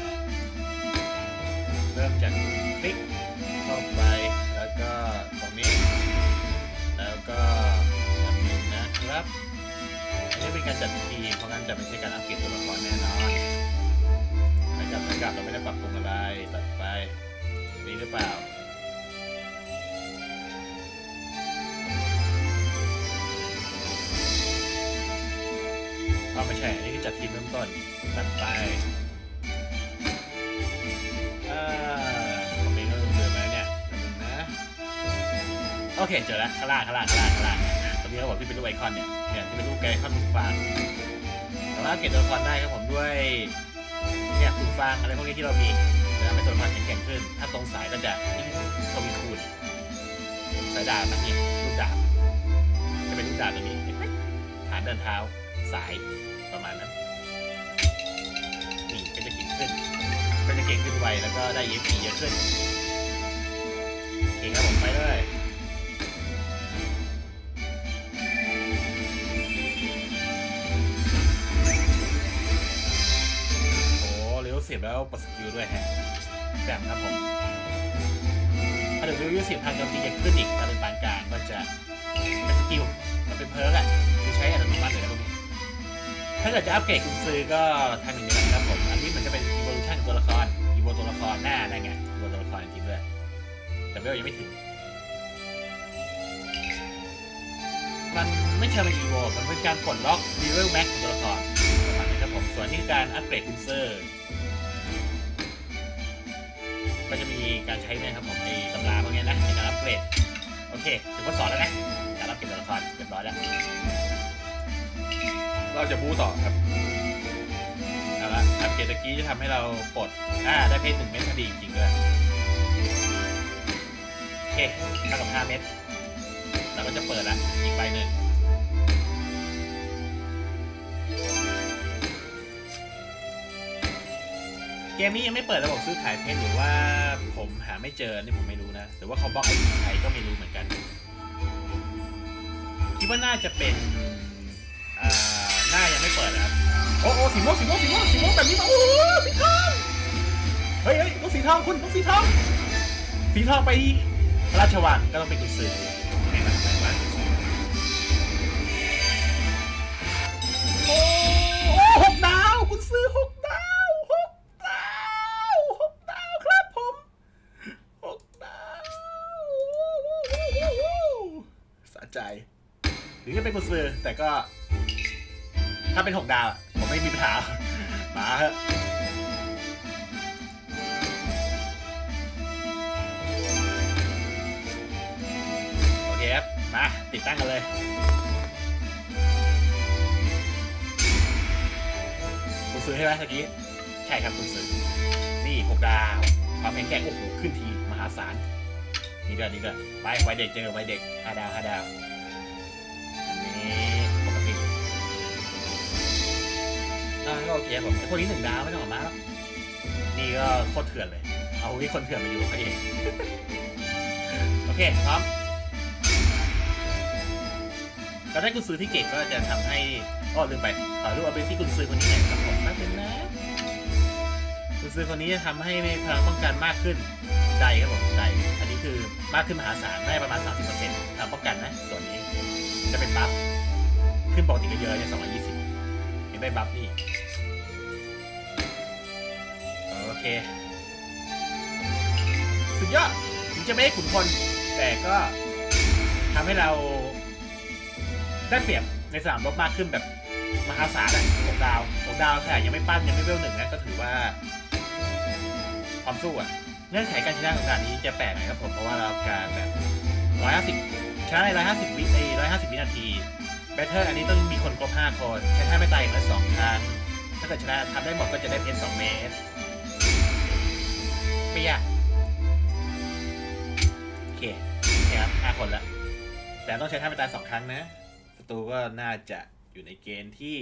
เริ่มจากคลิกเข้าไปแล้วก็ตรงนี้แล้วก็อันนี้นะครับอันนี้เป็นการจัดทีเพราะงั้นจะไม่ใช่การอัปเกรดตัวละครแน่นอนไปกับไปกับเราไม่ได้ปรับปรุงอะไรตัดไปนี่หรือเปล่าเราไม่ใช่อันนี้คือจัดทีเริ่มต้นตัดไปโอเคเจอแล้วข้างล่างข้างล่างข้างล่างข้างล่างตรงนี้เขาบอกที่เป็นรูปไอคอนเนี่ยเนี่ยที่เป็นรูปไอคอนคุณฟางแต่ว่าเก็บตัวละครได้ครับผมด้วยเนี่ยคุณฟางอะไรพวกนี้ที่เรามีจะทำให้ตัวละครแข็งขึ้นถ้าตรงสายก็จะยิ่งทวีคูณสายดาบนะนี่รูปดาบจะเป็นรูปดาบตัวนี้ฐานเดินเท้าสายประมาณนั้นนี่ก็จะเก่งขึ้นก็จะเก่งขึ้นไวแล้วก็ได้เอฟพีเยอะขึ้นเก่งครับผมไปเลยสิบแล้วประสกิลด้วยแฮะแบบครับผมถ้าเดี๋ยววิวสิบทางโจมตีจะขึ้นอีกถ้าเป็นปานกลางก็จะเป็นสกิลมันเป็นเพิร์กอ่ะคือใช้อัตโนมัติเลยนะพวกนี้ถ้าเกิดจะอัปเกรดกุญซื้อก็ทำอย่างนี้นะครับผมอันนี้มันจะเป็นอีโวลูชั่นตัวละครอีโวตัวละครหน้านั่นไงอีโวตัวละครจริงด้วยแต่เบลยังไม่ถึงมันไม่ใช่เป็นอีโวมันเป็นการปลดล็อกเลเวลแม็กของตัวละครประมาณนี้ครับผมส่วนที่การอัปเกรดกุญซื้อก็จะมีการใช้นะครับผมในตำราพวกนี้นะในการอัปเกรดโอเคถือว่าสอนแล้วนะการอัปเกรดตัวละครเรียบร้อยแล้วเราจะบู๊ต่อครับเอาละอัปเกรดตะกี้จะทำให้เราปลดอ่าได้เพชรหนึ่งเม็ดพอดีจริงเลยโอเคเท่ากับห้าเม็ดเราก็จะเปิดละอีกใบหนึ่งเกมนี้ยังไม่เปิดระบบซื้อขายเพชรหรือว่าผมหาไม่เจอนี่ผมไม่รู้นะหรือว่าเขาบล็อกคนไทยก็ไม่รู้เหมือนกันคิดว่าน่าจะเป็นหน้ายังไม่เปิดนะโอ้โหสีม่วงสีม่วงสีม่วงสีม่วงแบบนี้มาโอ้สีทองเฮ้ยเฮ้ยต้องสีทองคุณต้องสีทองสีทองไปราชวังก็ต้องไปกุศลให้มันไปว่าโอ้หกดาวกุศลหกดาวใจหรือจะเป็นกุญสือแต่ก็ถ้าเป็นหกดาวผมไม่มีปัญหามาฮะโอเคครับมาติดตั้งกันเลยกุญสือใช่ไหมเมื่อกี้ใช่ครับกุญสือนี่หกดาวความแข็งแกร่งโอ้โหขึ้นทีมหาศาลนี่ก็นี่ก็ไปไว้เด็กเจอไว้เด็กห้าดาวห้าดาวอันนี้ปกตินั่นก็โอเคผมไอ้พวกนี้หนึ่งดาวไม่ต้องออกมาแล้วนี่ก็โคตรเถื่อนเลยเอาวิคนเถื่อนมาอยู่เขาเองโอเคพร้อมเราได้กุญซื้อที่เก่งก็จะทำให้อ้อลืมไปขอรูปเอาไปที่กุญซื้อคนนี้หน่อยครับผมแป๊บนึงนะกุญซื้อคนนี้จะทำให้พลังป้องกันมากขึ้นได้ครับผมได้อันนี้คือมากขึ้นมหาศาลได้ประมาณ สามสิบเปอร์เซ็นต์ ทางป้องกันนะส่วนนี้จะเป็นปั๊บขึ้นปกติก็เยอะเนี่ย สองร้อยยี่สิบ เห็น รือได้บัฟอีกโอเคสุดยอดถึงจะไม่ได้ขุนพลแต่ก็ทำให้เราได้เปรียบในสนามรบมากขึ้นแบบมหาศาลเลยหกดาวหกดาวแต่ยังไม่ปั้นยังไม่เวลหนึ่งนะก็ถือว่าความสู้อ่ะเงื่อนไขการชนะของการนี้จะแปลกหน่อยครับผมเพราะว่าเราการแบบร้อยห้าสิบชนะในร้อยห้าสิบวิในร้อยห้าสิบวินาทีแบทเทิลอันนี้ต้องมีคนครบห้าคนใช้ท่าไม่ตายอย่างละสองครั้งถ้าเกิดชนะทำได้หมดก็จะได้เพชรสองเมตรไม่ยากโอเคครับห้าคนละแต่ต้องใช้ท่าไม่ตายสองครั้งนะศัตรูก็น่าจะอยู่ในเกณฑ์ที่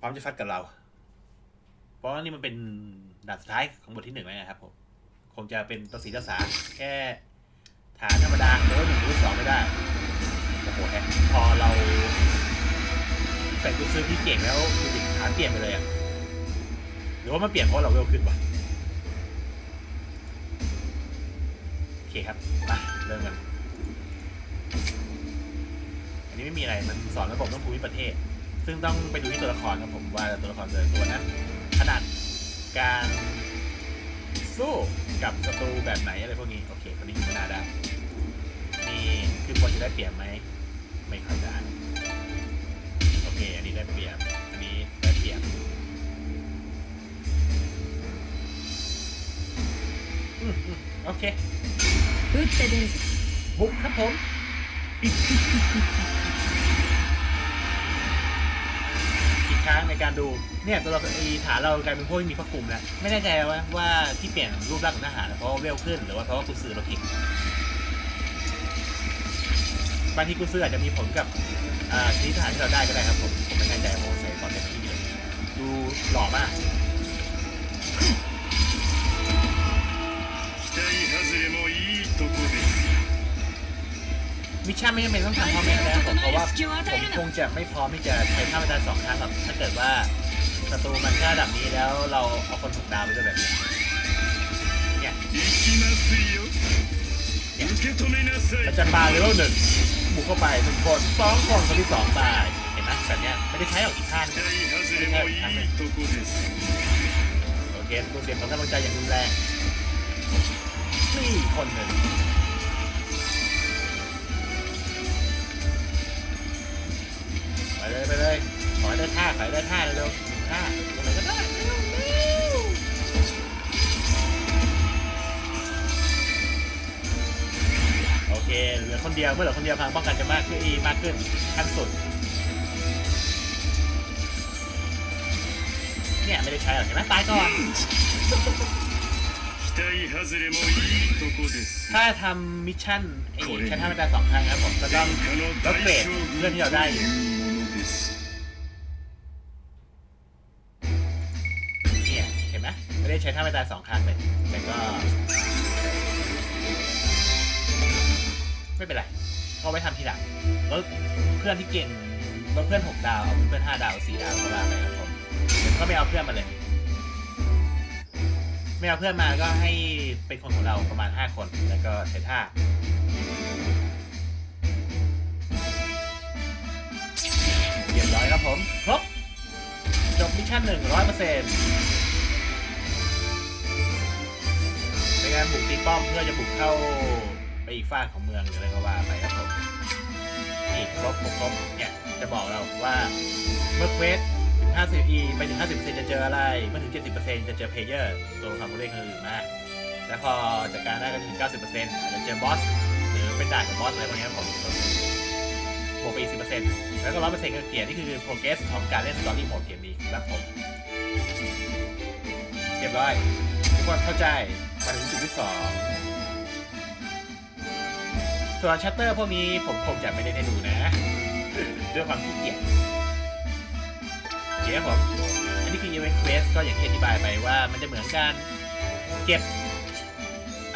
พร้อมจะฟัดกับเราเพราะนี่มันเป็นด่านสุดท้ายของบทที่หนึ่งนะครับผมคงจะเป็นตัวสีตัวสาแค่ฐานธรรมดาโดยหนึ่งหรือสองไม่ได้โอ้โหแฮะพอเราใส่กุญซื้อที่เก่งแล้วคือติดฐานเปลี่ยนไปเลยอ่ะหรือว่ามันเปลี่ยนเพราะเราเวลขึ้นวะโอเคครับมาเริ่มกันอันนี้ไม่มีอะไรมันสอนระบบต้องภูมิประเทศซึ่งต้องไปดูที่ตัวละครครับผมว่าตัวละครเลยตัวนั้นขนาดการสู้กับศัตรูแบบไหนอะไรพวกนี้โอเคคนนี้อยู่ชนะได้นี่คือคนจะได้เปรียบไหมไม่ค่อยได้โอเคอันนี้ได้เปรียบอันนี้ได้เปรียบอืมอืมโอเคบุกไปดิบุกครับผมค้างในการดูเนี่ยตัวเราอีฐานเรากลายเป็นพวกที่มีพระกลุ่มแล้วไม่แน่ใจว่าว่าที่เปลี่ยนรูปร่างของทหารเพราะเวลขึ้นหรือว่าเพราะว่ากุญสือเราเก่งบางทีกุญสืออาจจะมีผลกับที่ทหารที่เราได้ก็ได้ครับผมผมไม่แน่ใจโมเสสตอนเด็กที่เลยดูหล่อมากมิชชั่นไม่จำเป็นต้องทำพร้อมกันแล้วเพราะว่าผมคงจะไม่พร้อมที่จะใช้ท่าประจานสองครั้งแบบถ้าเกิดว่าศัตรูมันแค่ระดับนี้แล้วเราเอาคนถูกดาวไปด้วยแบบนี้เนี่ยอาจารย์ปาเลเวลหนึ่งบุกเข้าไปหนึ่งคนสองคนคนที่สองตายเห็นไหมแบบเนี้ยไม่ได้ใช้ออกอีกท่านไม่ได้ใช้ออกอีกท่านโอเคตัวเสียงของท่านกำลังใจอย่างรุนแรงนี่คนหนึ่งไปเลยไปเลยขอได้ท่าขอได้ท่าเร็วๆท่าตรงไหนก็ได้โอเคเหลือคนเดียวเมื่อเหลือคนเดียวทางป้องกันจะมากขึ้นมากขึ้นขั้นสุดเนี่ยไม่ได้ใช้หรอกเห็นไหมตายก่อนถ้าทำมิชชั่นไอ้ใช้ท่าไม่ได้สองครั้งครับผมก็ต้องลดเกรดเรื่องที่เราได้เนี่ยเห็นไหมไม่ได้ใช้ท่าไม่ตายสองครั้งเลยแต่ก็ไม่เป็นไรเขาไปทำทีหลังแล้วเพื่อนที่เก่งแล้วเพื่อนหกดาวเอาเพื่อนห้าดาวสี่ดาวก็ว่าไปครับผมก็ไม่เอาเพื่อนมาเลยไม่เอาเพื่อนมาก็ให้เป็นคนของเราประมาณห้าคนแล้วก็ใช้ท่าเรียบร้อยครับผมครบจบมิชชั่นหนึ่งร้อยเปอร์เซ็นต์เป็นการบุกตีป้อมเพื่อจะบุกเข้าไปอีกฝ้าของเมืองหรืออะไรก็ว่าไปครับผมนี่ครบครบเนี่ยจะบอกเราว่าเมื่อเควสถึง ห้าสิบ อี ไปถึง ห้าสิบเปอร์เซ็นต์ จะเจออะไรเมื่อถึง เจ็ดสิบเปอร์เซ็นต์ จะเจอเพลเยอร์ตัวความเล่นคนอื่นมากแล้วพอจากการได้ก็ถึง เก้าสิบเปอร์เซ็นต์ อาจจะเจอบอสหรือเป็นด่านของบอสอะไรพวกนี้ครับผมบวกไปอีก สิบเปอร์เซ็นต์ แล้วก็ หนึ่งร้อยเปอร์เซ็นต์ ก็เกียร์นี่คือ progress ของการเล่นสตอรี่โหมดเกมนี้ครับผมเรียบร้อยทุกคนเข้าใจมาถึงจุดที่สองส่วนชัตเตอร์พวกนี้ผมคงจะไม่ได้ให้ดูนะด้วยความขี้เกียจเกียร์ผมอันนี้คือ event quest ก็อย่างที่อธิบายไปว่ามันจะเหมือนการเก็บ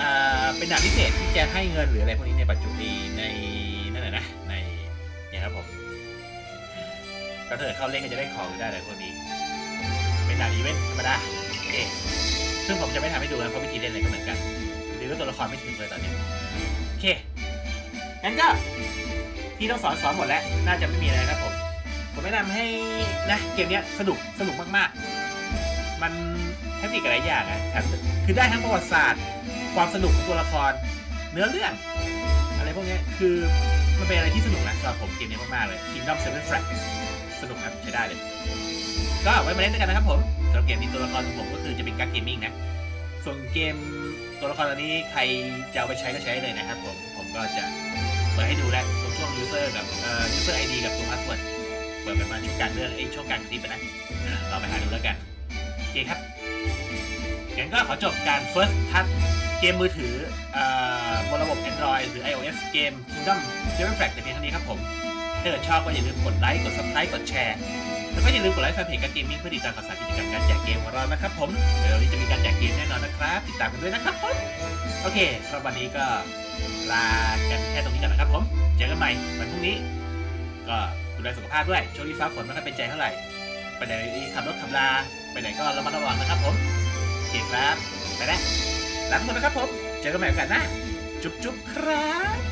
อ่าเป็นด่านพิเศษที่จะให้เงินหรืออะไรพวกนี้ในปัจจุบันในนั่นแหละนะในครับผมก็เถิดเข้าเล่นก็จะได้ของได้อะไรพวกนี้เป็นด่านอีเวนต์ธรรมดาโอเคซึ่งผมจะไม่ทำให้ดูนะเพราะวิธีเล่นอะไรก็เหมือนกันหรือว่าตัวละครไม่ถึงเลยตอนนี้โอเคงั้นก็ที่ต้องสอนสอนหมดแล้วน่าจะไม่มีอะไรนะผม ผมแนะนำให้นะเกมนี้สนุกสนุกมากๆมันแทคนิคหลายอย่างอ่ะคือได้ทั้งประวัติศาสตร์ความสนุกของตัวละครเนื้อเรื่องอะไรพวกนี้คือมันเป็นอะไรที่สนุกนะสำหรับผมเกมนี้มากๆเลย Kingdom Seven Flags สนุกครับใช้ได้เลยก็ไว้มาเล่นด้วยกันนะครับผมสำหรับเกมนี้ตัวละครของผมก็คือจะเป็นการ์ดเกมมิ่งนะส่วนเกมตัวละครอันนี้ใครจะเอาไปใช้ก็ใช้เลยนะครับผมผมก็จะเปิดให้ดูแลตรงช่วง user กับ user ไอ ดี กับตัว password เปิดเป็นมาจากการเลือกไอ้ช่องการที่ไปนะเราไปหาดูแล้วกันโอเคครับงั้นก็ขอจบการ first touch เกมมือถือบนระบบ Android หรือ iOS เกม Kingdom Seven Flags แต่เพียงเท่านี้ครับผมถ้าเกิดชอบก็อย่าลืมกดไลค์กด subscribe กดแชร์แล้วก็อย่าลืมกดไลค์แฟนเพจการเกมมิ่งเพื่อติดตามข่าวสารกิจกรรมการแจกเกมของเรานะครับผมเดี๋ยวนี้จะมีการแจกเกมแน่นอนนะครับติดตามกันด้วยนะครับผมโอเคสำหรับวันนี้ก็ลากันแค่ตรงนี้ก่อนนะครับผมเจอกันใหม่วันพรุ่งนี้ก็ดูแลสุขภาพด้วยช่วงนี้ฟ้าฝนไม่ค่อยเป็นใจเท่าไหร่ไปไหนขับรถขับลาไปไหนก็ระมัดระวังนะครับผมเก่งครับไปแล้วลาทุกคนนะครับผมเจอกันใหม่โอกาสหน้าจุ๊บๆครับ